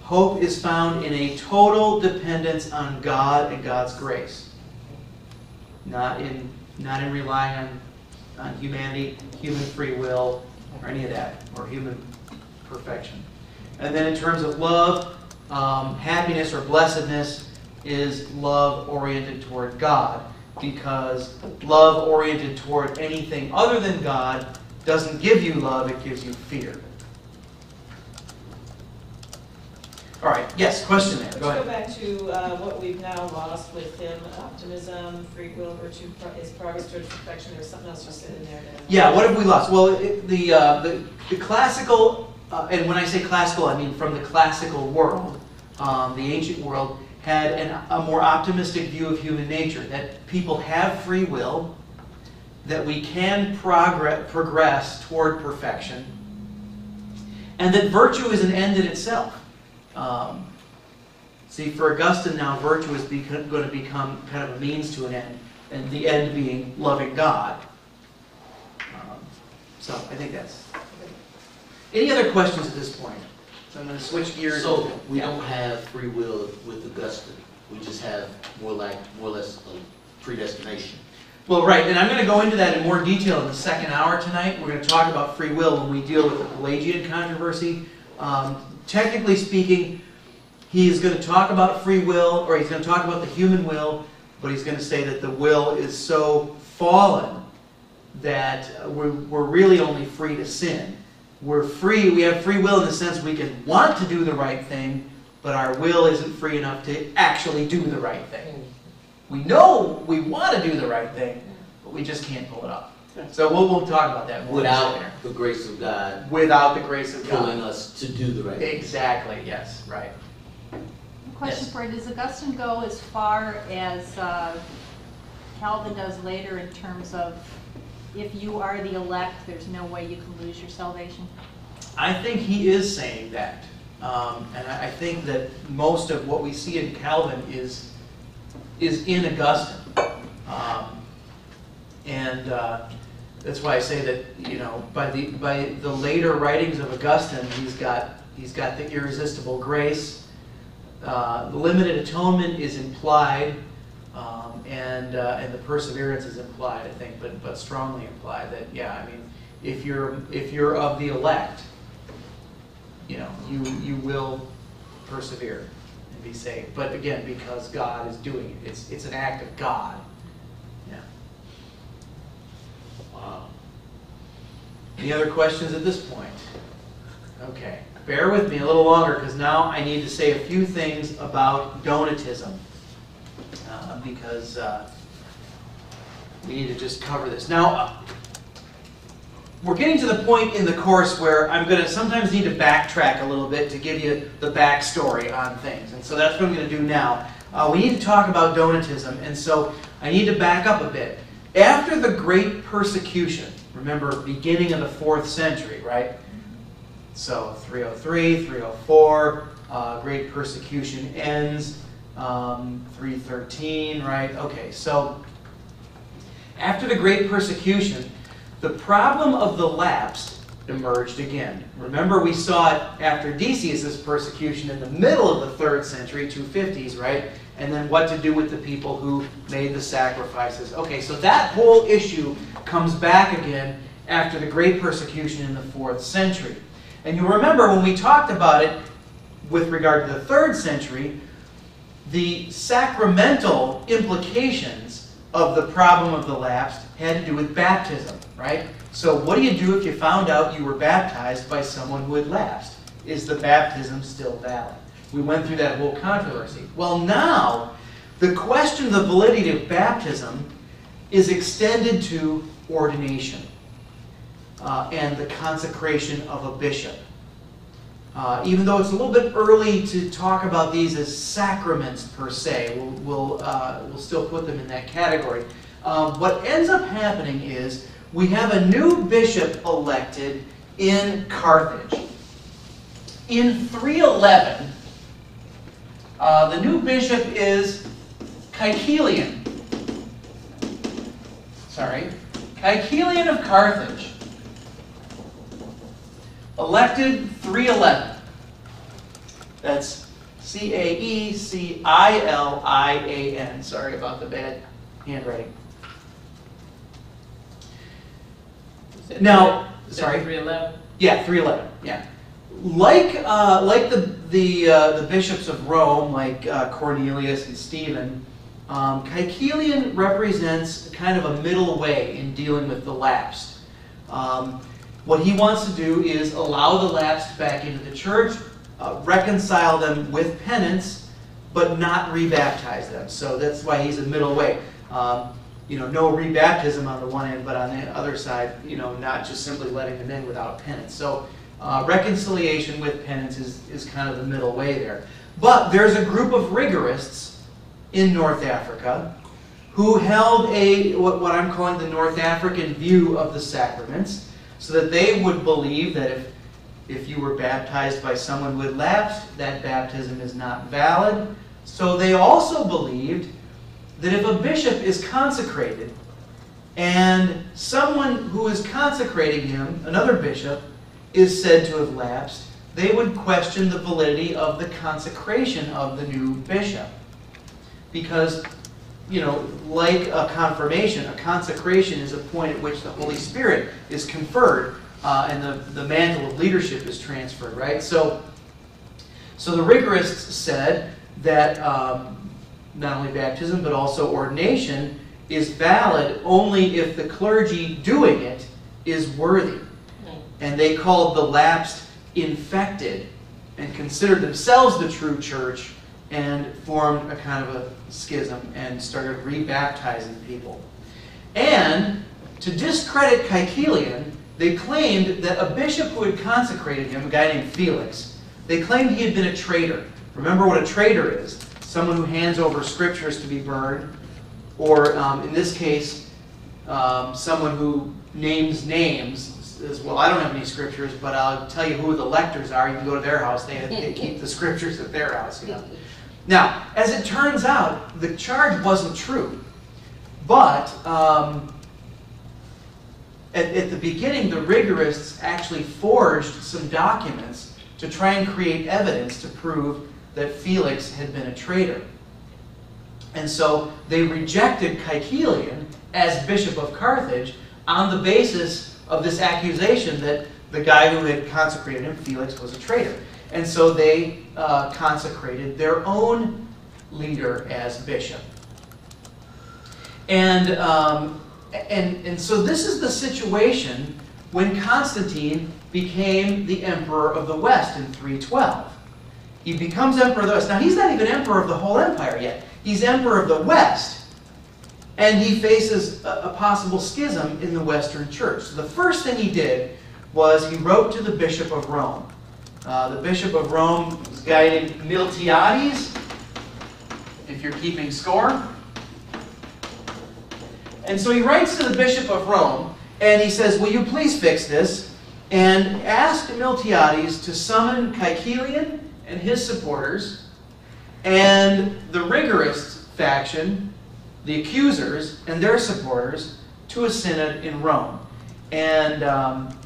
hope is found in a total dependence on God and God's grace, not in, not in relying on, on humanity, human free will, or any of that, or human perfection. And then in terms of love, Um, happiness or blessedness is love oriented toward God, because love oriented toward anything other than God doesn't give you love, it gives you fear. All right, yes, question there. Let's go, go back to uh, what we've now lost with him, optimism, free will, virtue, is progress towards perfection. There's something else just in there. Yeah, what have we lost? Well, it, the, uh, the, the classical... Uh, and when I say classical, I mean from the classical world, um, the ancient world, had an, a more optimistic view of human nature, that people have free will, that we can progress, progress toward perfection, and that virtue is an end in itself. Um, see, for Augustine now, virtue is going to become kind of a means to an end, and the end being loving God. Um, so I think that's... Any other questions at this point? So I'm going to switch gears. So we yeah. don't have free will with Augustine. We just have more like more or less a predestination. Well, right, and I'm going to go into that in more detail in the second hour tonight. We're going to talk about free will when we deal with the Pelagian controversy. Um, technically speaking, he is going to talk about free will, or he's going to talk about the human will, but he's going to say that the will is so fallen that we're, we're really only free to sin. We're free, we have free will in the sense we can want to do the right thing, but our will isn't free enough to actually do the right thing. We know we want to do the right thing, but we just can't pull it off. So we'll, we'll talk about that. Without the grace of God. Without the grace of God. Pulling us to do the right thing. Exactly, yes, right. Question yes. for you, does Augustine go as far as uh, Calvin does later in terms of, if you are the elect, there's no way you can lose your salvation? I think he is saying that. Um, and I, I think that most of what we see in Calvin is, is in Augustine. Um, and uh, that's why I say that, you know, by the, by the later writings of Augustine, he's got, he's got the irresistible grace. Uh, the limited atonement is implied. Um, and, uh, and the perseverance is implied, I think, but, but strongly implied that, yeah, I mean, if you're, if you're of the elect, you know, you, you will persevere and be saved. But again, because God is doing it, it's, it's an act of God. Yeah. Wow. Any other questions at this point? Okay. Bear with me a little longer, because now I need to say a few things about Donatism. Uh, because uh, we need to just cover this. Now, uh, we're getting to the point in the course where I'm going to sometimes need to backtrack a little bit to give you the backstory on things. And so that's what I'm going to do now. Uh, we need to talk about Donatism, and so I need to back up a bit. After the Great Persecution, remember, beginning of the fourth century, right? So three oh three, three oh four, uh, Great Persecution ends, um, three thirteen, right? Okay, so after the Great Persecution, the problem of the lapsed emerged again. Remember, we saw it after Decius's persecution in the middle of the third century, two fifties, right? And then what to do with the people who made the sacrifices. Okay, so that whole issue comes back again after the Great Persecution in the fourth century. And you remember when we talked about it with regard to the third century, the sacramental implications of the problem of the lapsed had to do with baptism, right? So what do you do if you found out you were baptized by someone who had lapsed? Is the baptism still valid? We went through that whole controversy. Well, now, the question of the validity of baptism is extended to ordination uh, and the consecration of a bishop. Uh, even though it's a little bit early to talk about these as sacraments per se, we'll, we'll, uh, we'll still put them in that category. Um, what ends up happening is we have a new bishop elected in Carthage. In three eleven, uh, the new bishop is Caecilian. Sorry, Caecilian of Carthage, elected three eleven. That's C A E C I L I A N. Sorry about the bad handwriting. Now, sorry, three eleven. Yeah, three eleven. Yeah, like uh, like the the uh, the bishops of Rome, like uh, Cornelius and Stephen, um, Caecilian represents kind of a middle way in dealing with the lapsed. Um, what he wants to do is allow the lapsed back into the church, uh, reconcile them with penance, but not rebaptize them. So that's why he's a middle way. Um, You know, no rebaptism on the one end, but on the other side, you know, not just simply letting them in without penance. So uh, reconciliation with penance is, is kind of the middle way there. But there's a group of rigorists in North Africa who held a what, what I'm calling the North African view of the sacraments, so that they would believe that if, if you were baptized by someone who had lapsed, that baptism is not valid. So they also believed that if a bishop is consecrated and someone who is consecrating him, another bishop, is said to have lapsed, they would question the validity of the consecration of the new bishop. Because, you know, like a confirmation, a consecration is a point at which the Holy Spirit is conferred uh, and the, the mantle of leadership is transferred, right? So, so the rigorists said that um, not only baptism, but also ordination is valid only if the clergy doing it is worthy. And they called the lapsed infected and considered themselves the true church and formed a kind of a schism and started rebaptizing people. And to discredit Caecilian, they claimed that a bishop who had consecrated him, a guy named Felix, they claimed he had been a traitor. Remember what a traitor is. Someone who hands over scriptures to be burned, or um, in this case, um, someone who names names, says, well, I don't have any scriptures, but I'll tell you who the lectors are. You can go to their house. They, they keep the scriptures at their house. You know? Now, as it turns out, the charge wasn't true. But um, at, at the beginning, the rigorists actually forged some documents to try and create evidence to prove that Felix had been a traitor. And so they rejected Caecilian as Bishop of Carthage on the basis of this accusation that the guy who had consecrated him, Felix, was a traitor. And so they uh, consecrated their own leader as bishop. And, um, and, and so this is the situation when Constantine became the Emperor of the West in three twelve. He becomes Emperor of the West. Now, he's not even Emperor of the whole empire yet. He's Emperor of the West. and he faces a, a possible schism in the Western Church. So the first thing he did was he wrote to the Bishop of Rome. Uh, the Bishop of Rome was a guy named Miltiades, if you're keeping score. And so he writes to the Bishop of Rome, and he says, will you please fix this? And asked Miltiades to summon Caecilian and his supporters, and the rigorist faction, the accusers and their supporters, to a synod in Rome. And, um,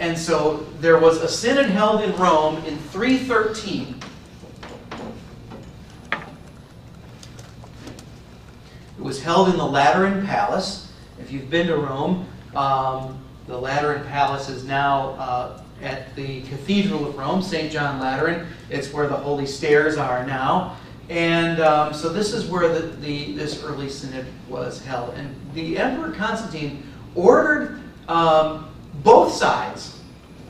and so there was a synod held in Rome in three thirteen. It was held in the Lateran Palace. If you've been to Rome, um, the Lateran Palace is now uh, at the Cathedral of Rome, Saint John Lateran. It's where the Holy Stairs are now. And um, so this is where the, the, this early synod was held. And the Emperor Constantine ordered um, both sides,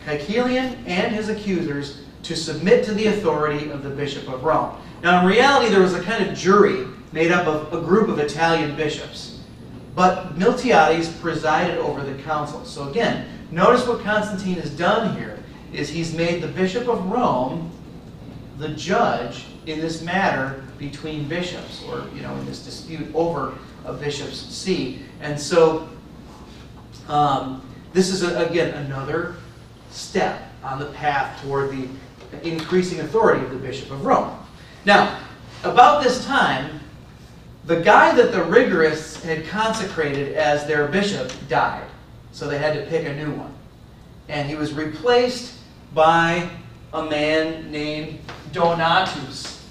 Caecilian and his accusers, to submit to the authority of the Bishop of Rome. Now in reality there was a kind of jury made up of a group of Italian bishops. But Miltiades presided over the council. So again, notice what Constantine has done here is he's made the Bishop of Rome the judge in this matter between bishops, or you know, in this dispute over a bishop's see. And so um, this is, a, again, another step on the path toward the increasing authority of the Bishop of Rome. Now, about this time, the guy that the rigorists had consecrated as their bishop died, so they had to pick a new one. And he was replaced by a man named Donatus.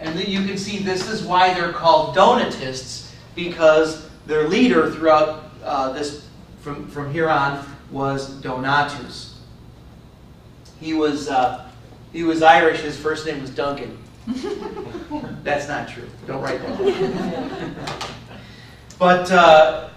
And you can see this is why they're called Donatists, because their leader throughout uh, this, from, from here on, was Donatus. He was, uh, he was Irish, his first name was Duncan. That's not true. Don't write that down. But uh,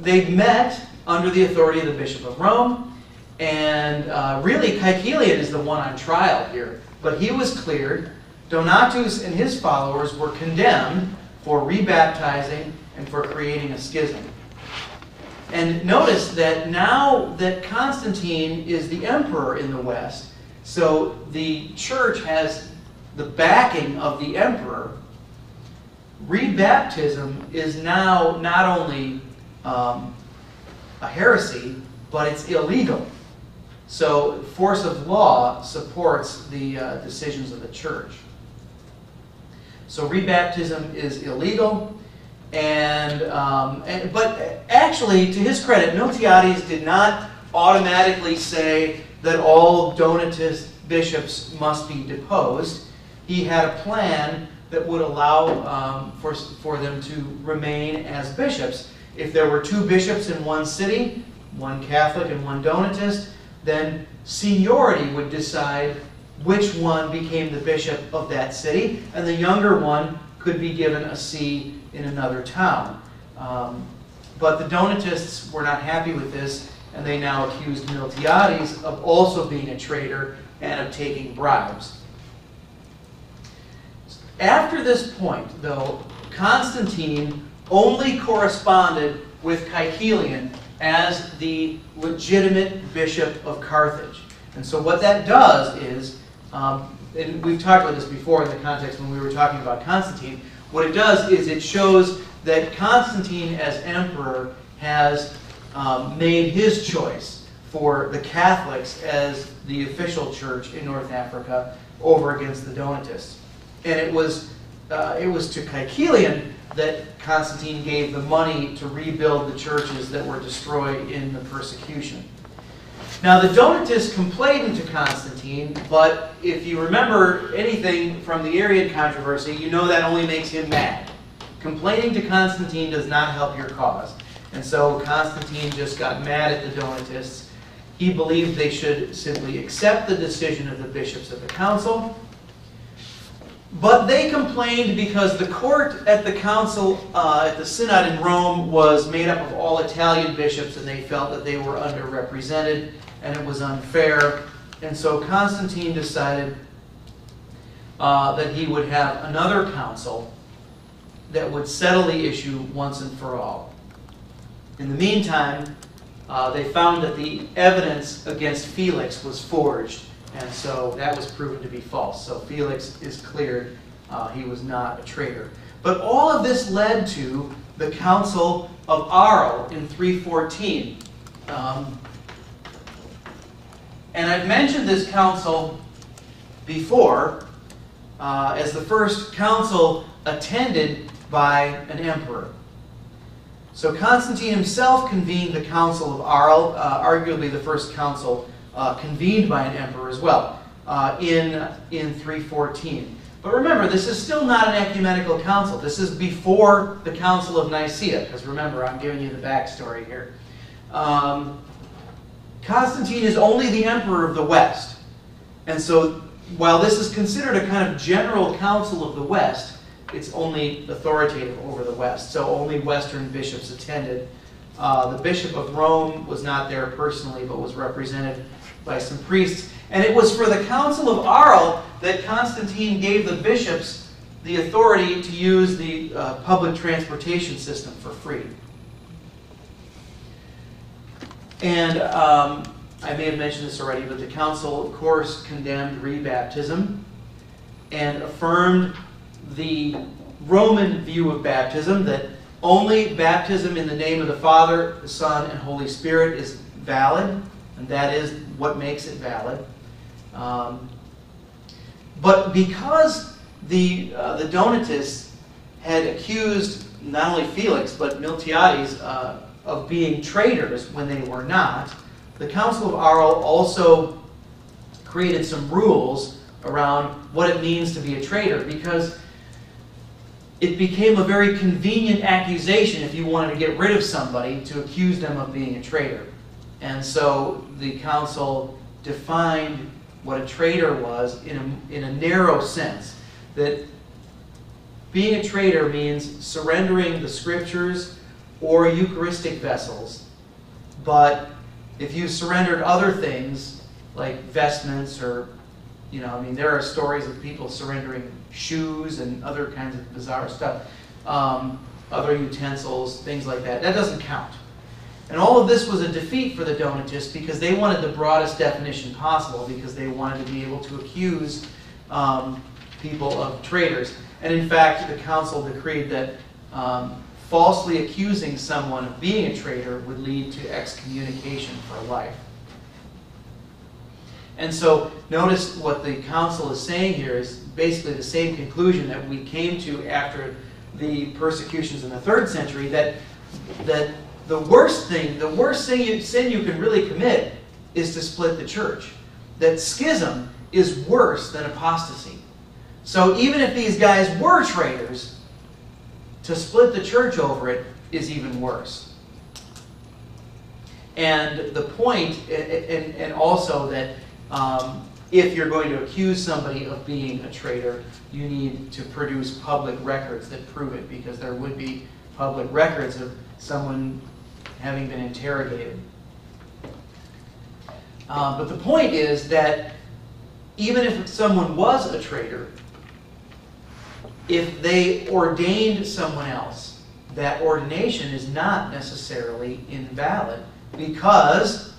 they met under the authority of the Bishop of Rome, and uh, really Caecilian is the one on trial here. But he was cleared. Donatus and his followers were condemned for rebaptizing and for creating a schism. And notice that now that Constantine is the emperor in the West, so the church has the backing of the emperor, rebaptism is now not only um, a heresy, but it's illegal. So force of law supports the uh, decisions of the church. So rebaptism is illegal, and, um, and but actually, to his credit, Miltiades did not automatically say that all Donatist bishops must be deposed. He had a plan that would allow um, for, for them to remain as bishops. If there were two bishops in one city, one Catholic and one Donatist, then seniority would decide which one became the bishop of that city, and the younger one could be given a see in another town. Um, but the Donatists were not happy with this, and they now accused Miltiades of also being a traitor and of taking bribes. After this point, though, Constantine only corresponded with Caecilian as the legitimate bishop of Carthage. And so what that does is, um, and we've talked about this before in the context when we were talking about Constantine, what it does is it shows that Constantine as emperor has um, made his choice for the Catholics as the official church in North Africa over against the Donatists. And it was, uh, it was to Caecilian that Constantine gave the money to rebuild the churches that were destroyed in the persecution. Now the Donatists complained to Constantine, but if you remember anything from the Arian controversy, you know that only makes him mad. Complaining to Constantine does not help your cause. And so Constantine just got mad at the Donatists. He believed they should simply accept the decision of the bishops of the council. But they complained because the court at the council, uh, at the synod in Rome, was made up of all Italian bishops, and they felt that they were underrepresented and it was unfair. And so Constantine decided uh, that he would have another council that would settle the issue once and for all. In the meantime, uh, they found that the evidence against Felix was forged, and so that was proven to be false. So Felix is cleared. Uh, he was not a traitor. But all of this led to the Council of Arles in three fourteen. Um, and I've mentioned this council before uh, as the first council attended by an emperor. So Constantine himself convened the Council of Arles, uh, arguably the first council uh, convened by an emperor as well, uh, in, in three fourteen. But remember, this is still not an ecumenical council. This is before the Council of Nicaea, because remember, I'm giving you the backstory here. Um, Constantine is only the emperor of the West. And so while this is considered a kind of general council of the West, it's only authoritative over the West. So only Western bishops attended. Uh, the Bishop of Rome was not there personally, but was represented by some priests. And it was for the Council of Arles that Constantine gave the bishops the authority to use the uh, public transportation system for free. And um, I may have mentioned this already, but the council, of course, condemned rebaptism and affirmed the Roman view of baptism, that only baptism in the name of the Father, the Son, and Holy Spirit is valid, and that is what makes it valid. Um, But because the, uh, the Donatists had accused not only Felix, but Miltiades uh, of being traitors when they were not, the Council of Arles also created some rules around what it means to be a traitor, because it became a very convenient accusation if you wanted to get rid of somebody to accuse them of being a traitor. And so the council defined what a traitor was in a, in a narrow sense, that being a traitor means surrendering the scriptures or Eucharistic vessels, but if you surrendered other things like vestments or, you know, I mean, there are stories of people surrendering shoes and other kinds of bizarre stuff, um, other utensils, things like that. That doesn't count. And all of this was a defeat for the Donatists because they wanted the broadest definition possible, because they wanted to be able to accuse um, people of traitors. And in fact, the council decreed that um, falsely accusing someone of being a traitor would lead to excommunication for life. And so notice what the council is saying here is basically the same conclusion that we came to after the persecutions in the third century, that that The worst thing, the worst sin you, sin you can really commit is to split the church. That schism is worse than apostasy. So even if these guys were traitors, to split the church over it is even worse. And the point, and, and also that um, if you're going to accuse somebody of being a traitor, you need to produce public records that prove it, because there would be public records of someone having been interrogated. Uh, but the point is that even if someone was a traitor, if they ordained someone else, that ordination is not necessarily invalid, because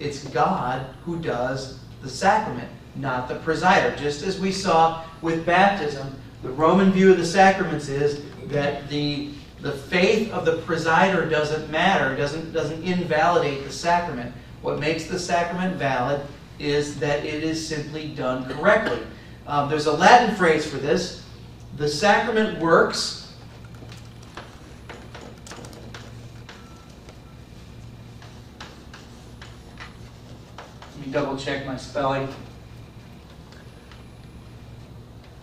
it's God who does the sacrament, not the presider. Just as we saw with baptism, the Roman view of the sacraments is that the The faith of the presider doesn't matter, doesn't, doesn't invalidate the sacrament. What makes the sacrament valid is that it is simply done correctly. Um, there's a Latin phrase for this. The sacrament works Let me double check my spelling.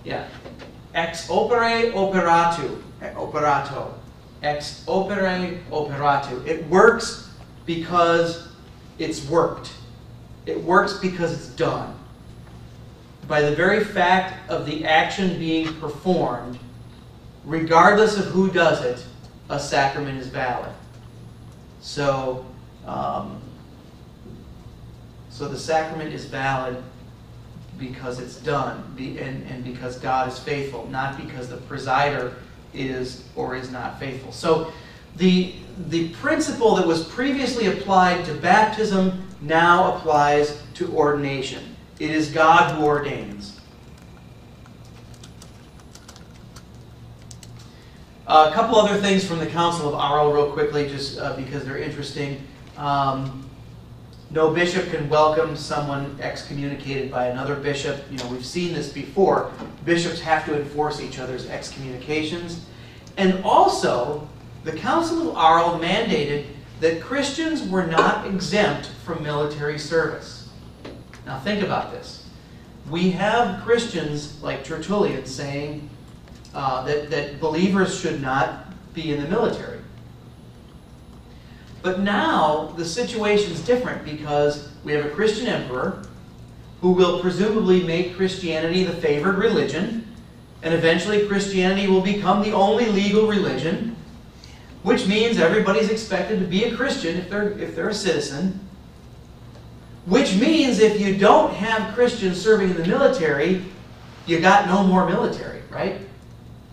Yeah. Ex opere operatu. Operato. Ex opere operatu. It works because it's worked. It works because it's done. By the very fact of the action being performed, regardless of who does it, a sacrament is valid. So, um, so the sacrament is valid because it's done, be, and, and because God is faithful, not because the presider is or is not faithful. So the, the principle that was previously applied to baptism now applies to ordination. It is God who ordains. Uh, a couple other things from the Council of Arles real quickly, just uh, because they're interesting. Um, no bishop can welcome someone excommunicated by another bishop. You know, we've seen this before. Bishops have to enforce each other's excommunications. And also, the Council of Arles mandated that Christians were not exempt from military service. Now think about this. We have Christians like Tertullian saying, Uh, that, that believers should not be in the military. But now the situation's different because we have a Christian emperor who will presumably make Christianity the favored religion, and eventually Christianity will become the only legal religion, which means everybody's expected to be a Christian if they're, if they're a citizen, which means if you don't have Christians serving in the military, you got no more military, right?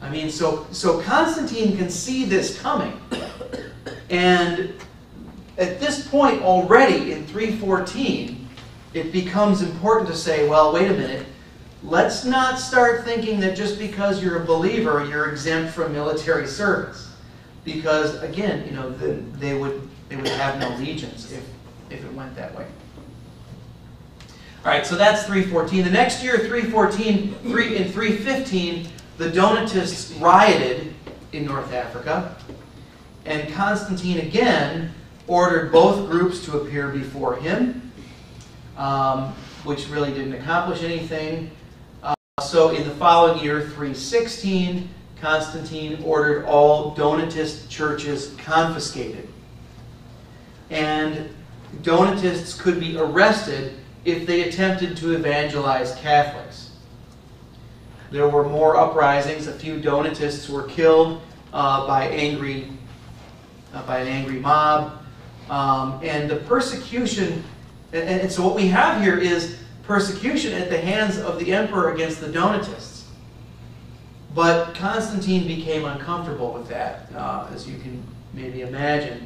I mean, so, so Constantine can see this coming. And at this point already in three fourteen, it becomes important to say, well, wait a minute. Let's not start thinking that just because you're a believer, you're exempt from military service. Because, again, you know, the, they, would, they would have no allegiance if, if it went that way. All right, so that's three fourteen. The next year, three fourteen, three, in three fifteen, the Donatists rioted in North Africa, and Constantine again ordered both groups to appear before him, um, which really didn't accomplish anything. Uh, so in the following year, three sixteen, Constantine ordered all Donatist churches confiscated. And Donatists could be arrested if they attempted to evangelize Catholics. There were more uprisings. A few Donatists were killed uh, by angry, uh, by an angry mob, um, and the persecution. And, and so, what we have here is persecution at the hands of the emperor against the Donatists. But Constantine became uncomfortable with that, uh, as you can maybe imagine,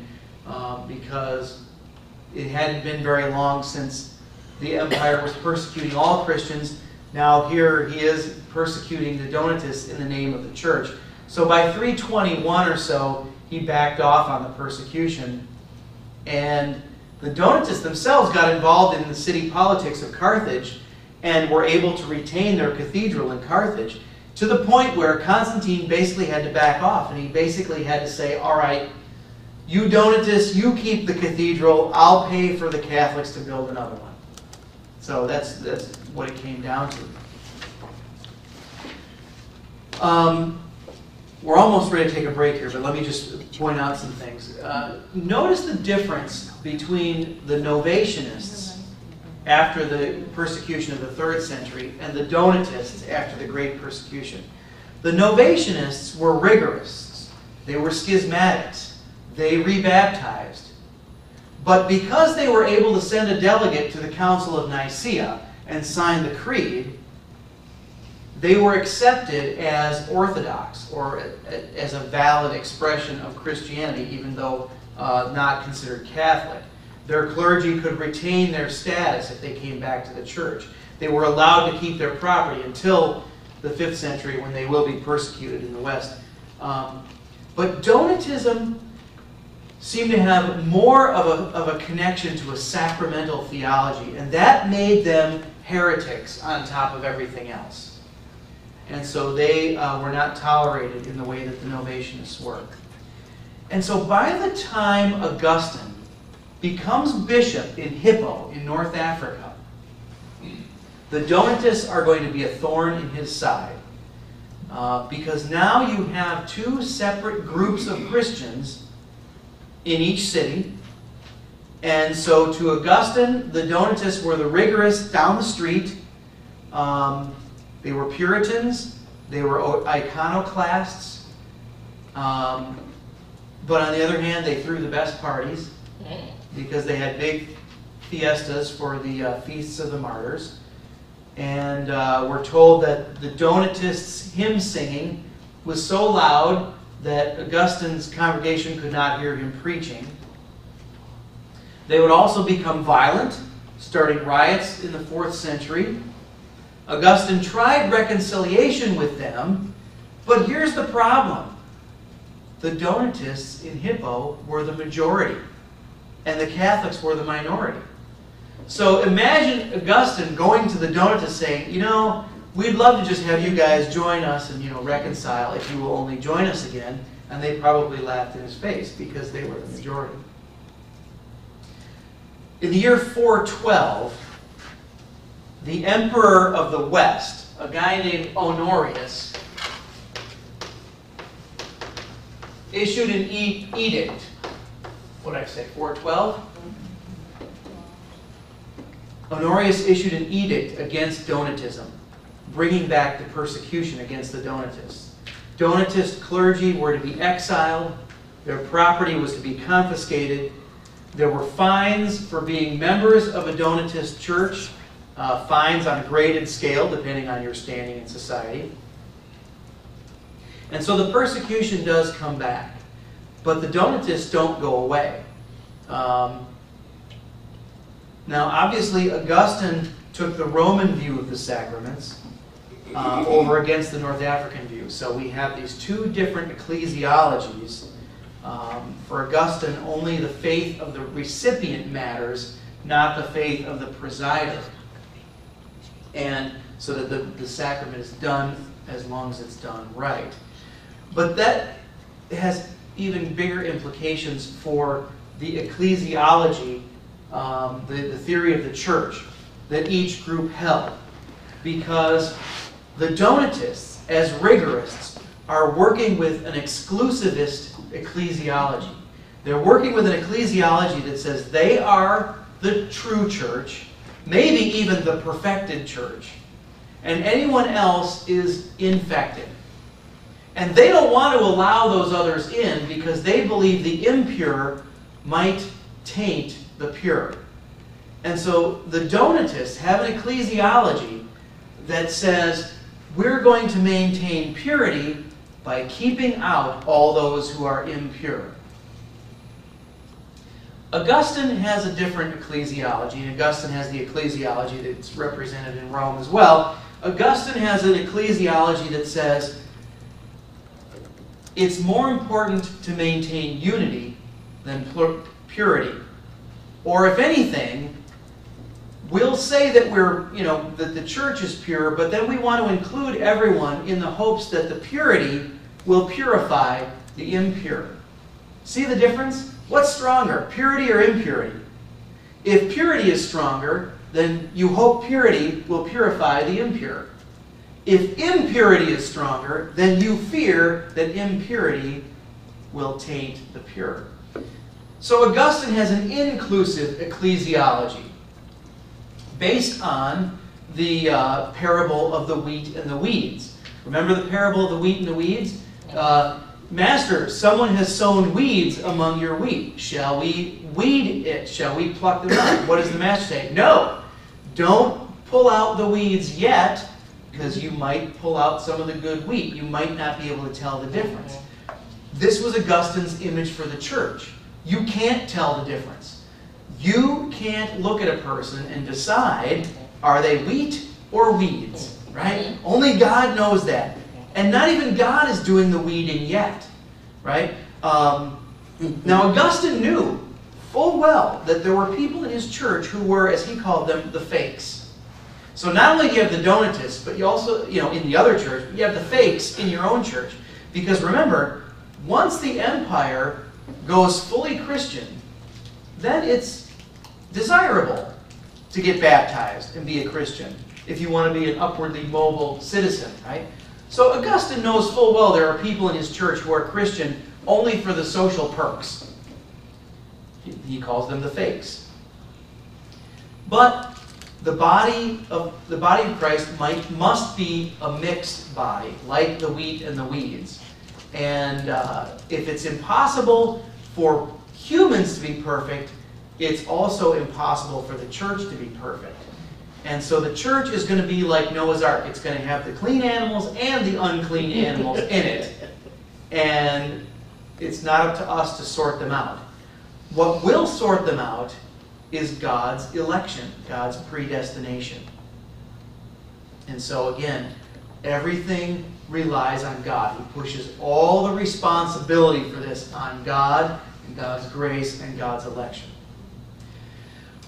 uh, because it hadn't been very long since the empire was persecuting all Christians. Now here he is persecuting the Donatists in the name of the church. So by three twenty-one or so, he backed off on the persecution. And the Donatists themselves got involved in the city politics of Carthage and were able to retain their cathedral in Carthage to the point where Constantine basically had to back off. And he basically had to say, all right, you Donatists, you keep the cathedral. I'll pay for the Catholics to build another one. So that's, that's what it came down to. Um, we're almost ready to take a break here, but let me just point out some things. Uh, notice the difference between the Novatianists after the persecution of the third century and the Donatists after the Great Persecution. The Novatianists were rigorists. They were schismatics. They rebaptized. But because they were able to send a delegate to the Council of Nicaea and sign the creed, they were accepted as Orthodox, or as a valid expression of Christianity, even though uh, not considered Catholic. Their clergy could retain their status if they came back to the church. They were allowed to keep their property until the fifth century, when they will be persecuted in the West. Um, but Donatism seemed to have more of a, of a connection to a sacramental theology, and that made them heretics on top of everything else. And so they uh, were not tolerated in the way that the Novatianists were. And so by the time Augustine becomes bishop in Hippo in North Africa, the Donatists are going to be a thorn in his side, uh, because now you have two separate groups of Christians in each city. And so to Augustine, the Donatists were the rigorists down the street. Um, they were Puritans. They were iconoclasts. Um, but on the other hand, they threw the best parties because they had big fiestas for the uh, feasts of the martyrs. And uh, we're told that the Donatists' hymn singing was so loud that Augustine's congregation could not hear him preaching. They would also become violent, starting riots in the fourth century. Augustine tried reconciliation with them, but here's the problem. The Donatists in Hippo were the majority, and the Catholics were the minority. So imagine Augustine going to the Donatists saying, you know, we'd love to just have you guys join us and, you know, reconcile if you will only join us again. And they probably laughed in his face because they were the majority. In the year four twelve, the emperor of the West, a guy named Honorius, issued an e edict. What did I say, four twelve? Honorius issued an edict against Donatism, bringing back the persecution against the Donatists. Donatist clergy were to be exiled, their property was to be confiscated, there were fines for being members of a Donatist church, uh, fines on a graded scale depending on your standing in society. And so the persecution does come back, but the Donatists don't go away. Um, now obviously Augustine took the Roman view of the sacraments uh, over against the North African view. So we have these two different ecclesiologies. Um, for Augustine, only the faith of the recipient matters, not the faith of the presider. And so that the, the sacrament is done as long as it's done right. But that has even bigger implications for the ecclesiology, um, the, the theory of the church that each group held. Because the Donatists, as rigorists, are working with an exclusivist ecclesiology. They're working with an ecclesiology that says they are the true church, maybe even the perfected church, and anyone else is infected. And they don't want to allow those others in because they believe the impure might taint the pure. And so the Donatists have an ecclesiology that says we're going to maintain purity by keeping out all those who are impure. Augustine has a different ecclesiology, and Augustine has the ecclesiology that's represented in Rome as well. Augustine has an ecclesiology that says it's more important to maintain unity than purity. Or if anything, we'll say that we're, you know, that the church is pure, but then we want to include everyone in the hopes that the purity will purify the impure. See the difference? What's stronger, purity or impurity? If purity is stronger, then you hope purity will purify the impure. If impurity is stronger, then you fear that impurity will taint the pure. So Augustine has an inclusive ecclesiology, based on the uh, parable of the wheat and the weeds. Remember the parable of the wheat and the weeds? Uh, Master, someone has sown weeds among your wheat. Shall we weed it? Shall we pluck them up? What does the master say? No, don't pull out the weeds yet, because you might pull out some of the good wheat. You might not be able to tell the difference. This was Augustine's image for the church. You can't tell the difference. You can't look at a person and decide, are they wheat or weeds, right? Only God knows that. And not even God is doing the weeding yet, right? Um, now, Augustine knew full well that there were people in his church who were, as he called them, the fakes. So not only do you have the Donatists, but you also, you know, in the other church, you have the fakes in your own church. Because remember, once the empire goes fully Christian, then it's desirable to get baptized and be a Christian if you want to be an upwardly mobile citizen, right? So Augustine knows full well there are people in his church who are Christian only for the social perks. He calls them the fakes. But the body of, the body of Christ might, must be a mixed body, like the wheat and the weeds. And uh, if it's impossible for humans to be perfect, it's also impossible for the church to be perfect. And so the church is going to be like Noah's Ark. It's going to have the clean animals and the unclean animals in it. And it's not up to us to sort them out. What will sort them out is God's election, God's predestination. And so again, everything relies on God. He pushes all the responsibility for this on God, and God's grace, and God's election.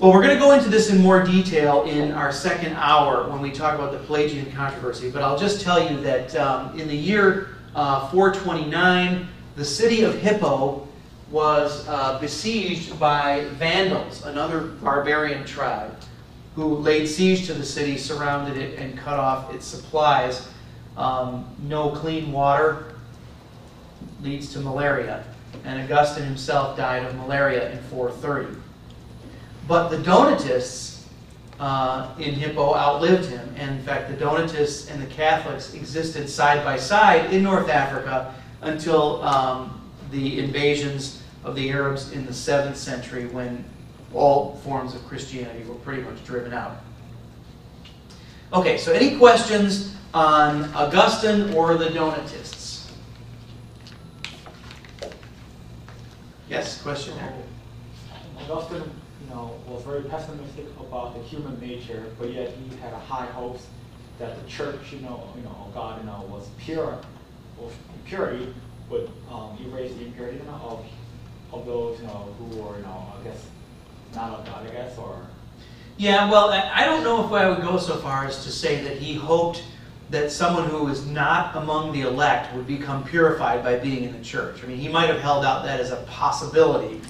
Well, we're going to go into this in more detail in our second hour when we talk about the Pelagian controversy, but I'll just tell you that um, in the year uh, four twenty-nine, the city of Hippo was uh, besieged by Vandals, another barbarian tribe, who laid siege to the city, surrounded it, and cut off its supplies. Um, no clean water leads to malaria, and Augustine himself died of malaria in four thirty. But the Donatists uh, in Hippo outlived him. And in fact, the Donatists and the Catholics existed side by side in North Africa until um, the invasions of the Arabs in the seventh century, when all forms of Christianity were pretty much driven out. Okay, so any questions on Augustine or the Donatists? Yes, question there. Augustine was very pessimistic about the human nature, but yet he had high hopes that the church, you know, you know, God, you know, was pure, was impurity would um, erase the impurity, you know, of of those, you know, who were, you know, I guess, not of God, I guess, or. Yeah, well, I don't know if I would go so far as to say that he hoped that someone who was not among the elect would become purified by being in the church. I mean, he might have held out that as a possibility,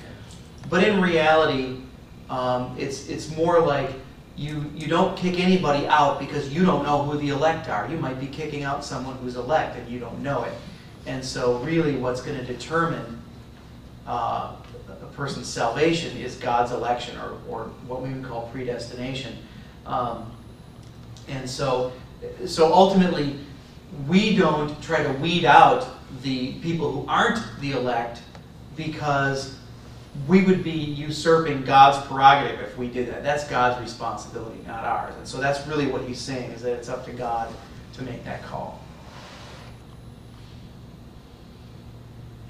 but in reality. Um, it's, it's more like you, you don't kick anybody out because you don't know who the elect are. You might be kicking out someone who's elect and you don't know it. And so really what's going to determine uh, a person's salvation is God's election, or, or what we would call predestination. Um, and so, so ultimately we don't try to weed out the people who aren't the elect, because we would be usurping God's prerogative if we did that. That's God's responsibility, not ours. And so that's really what he's saying, is that it's up to God to make that call.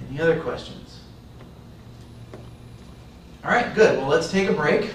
Any other questions? All right, good. Well, let's take a break.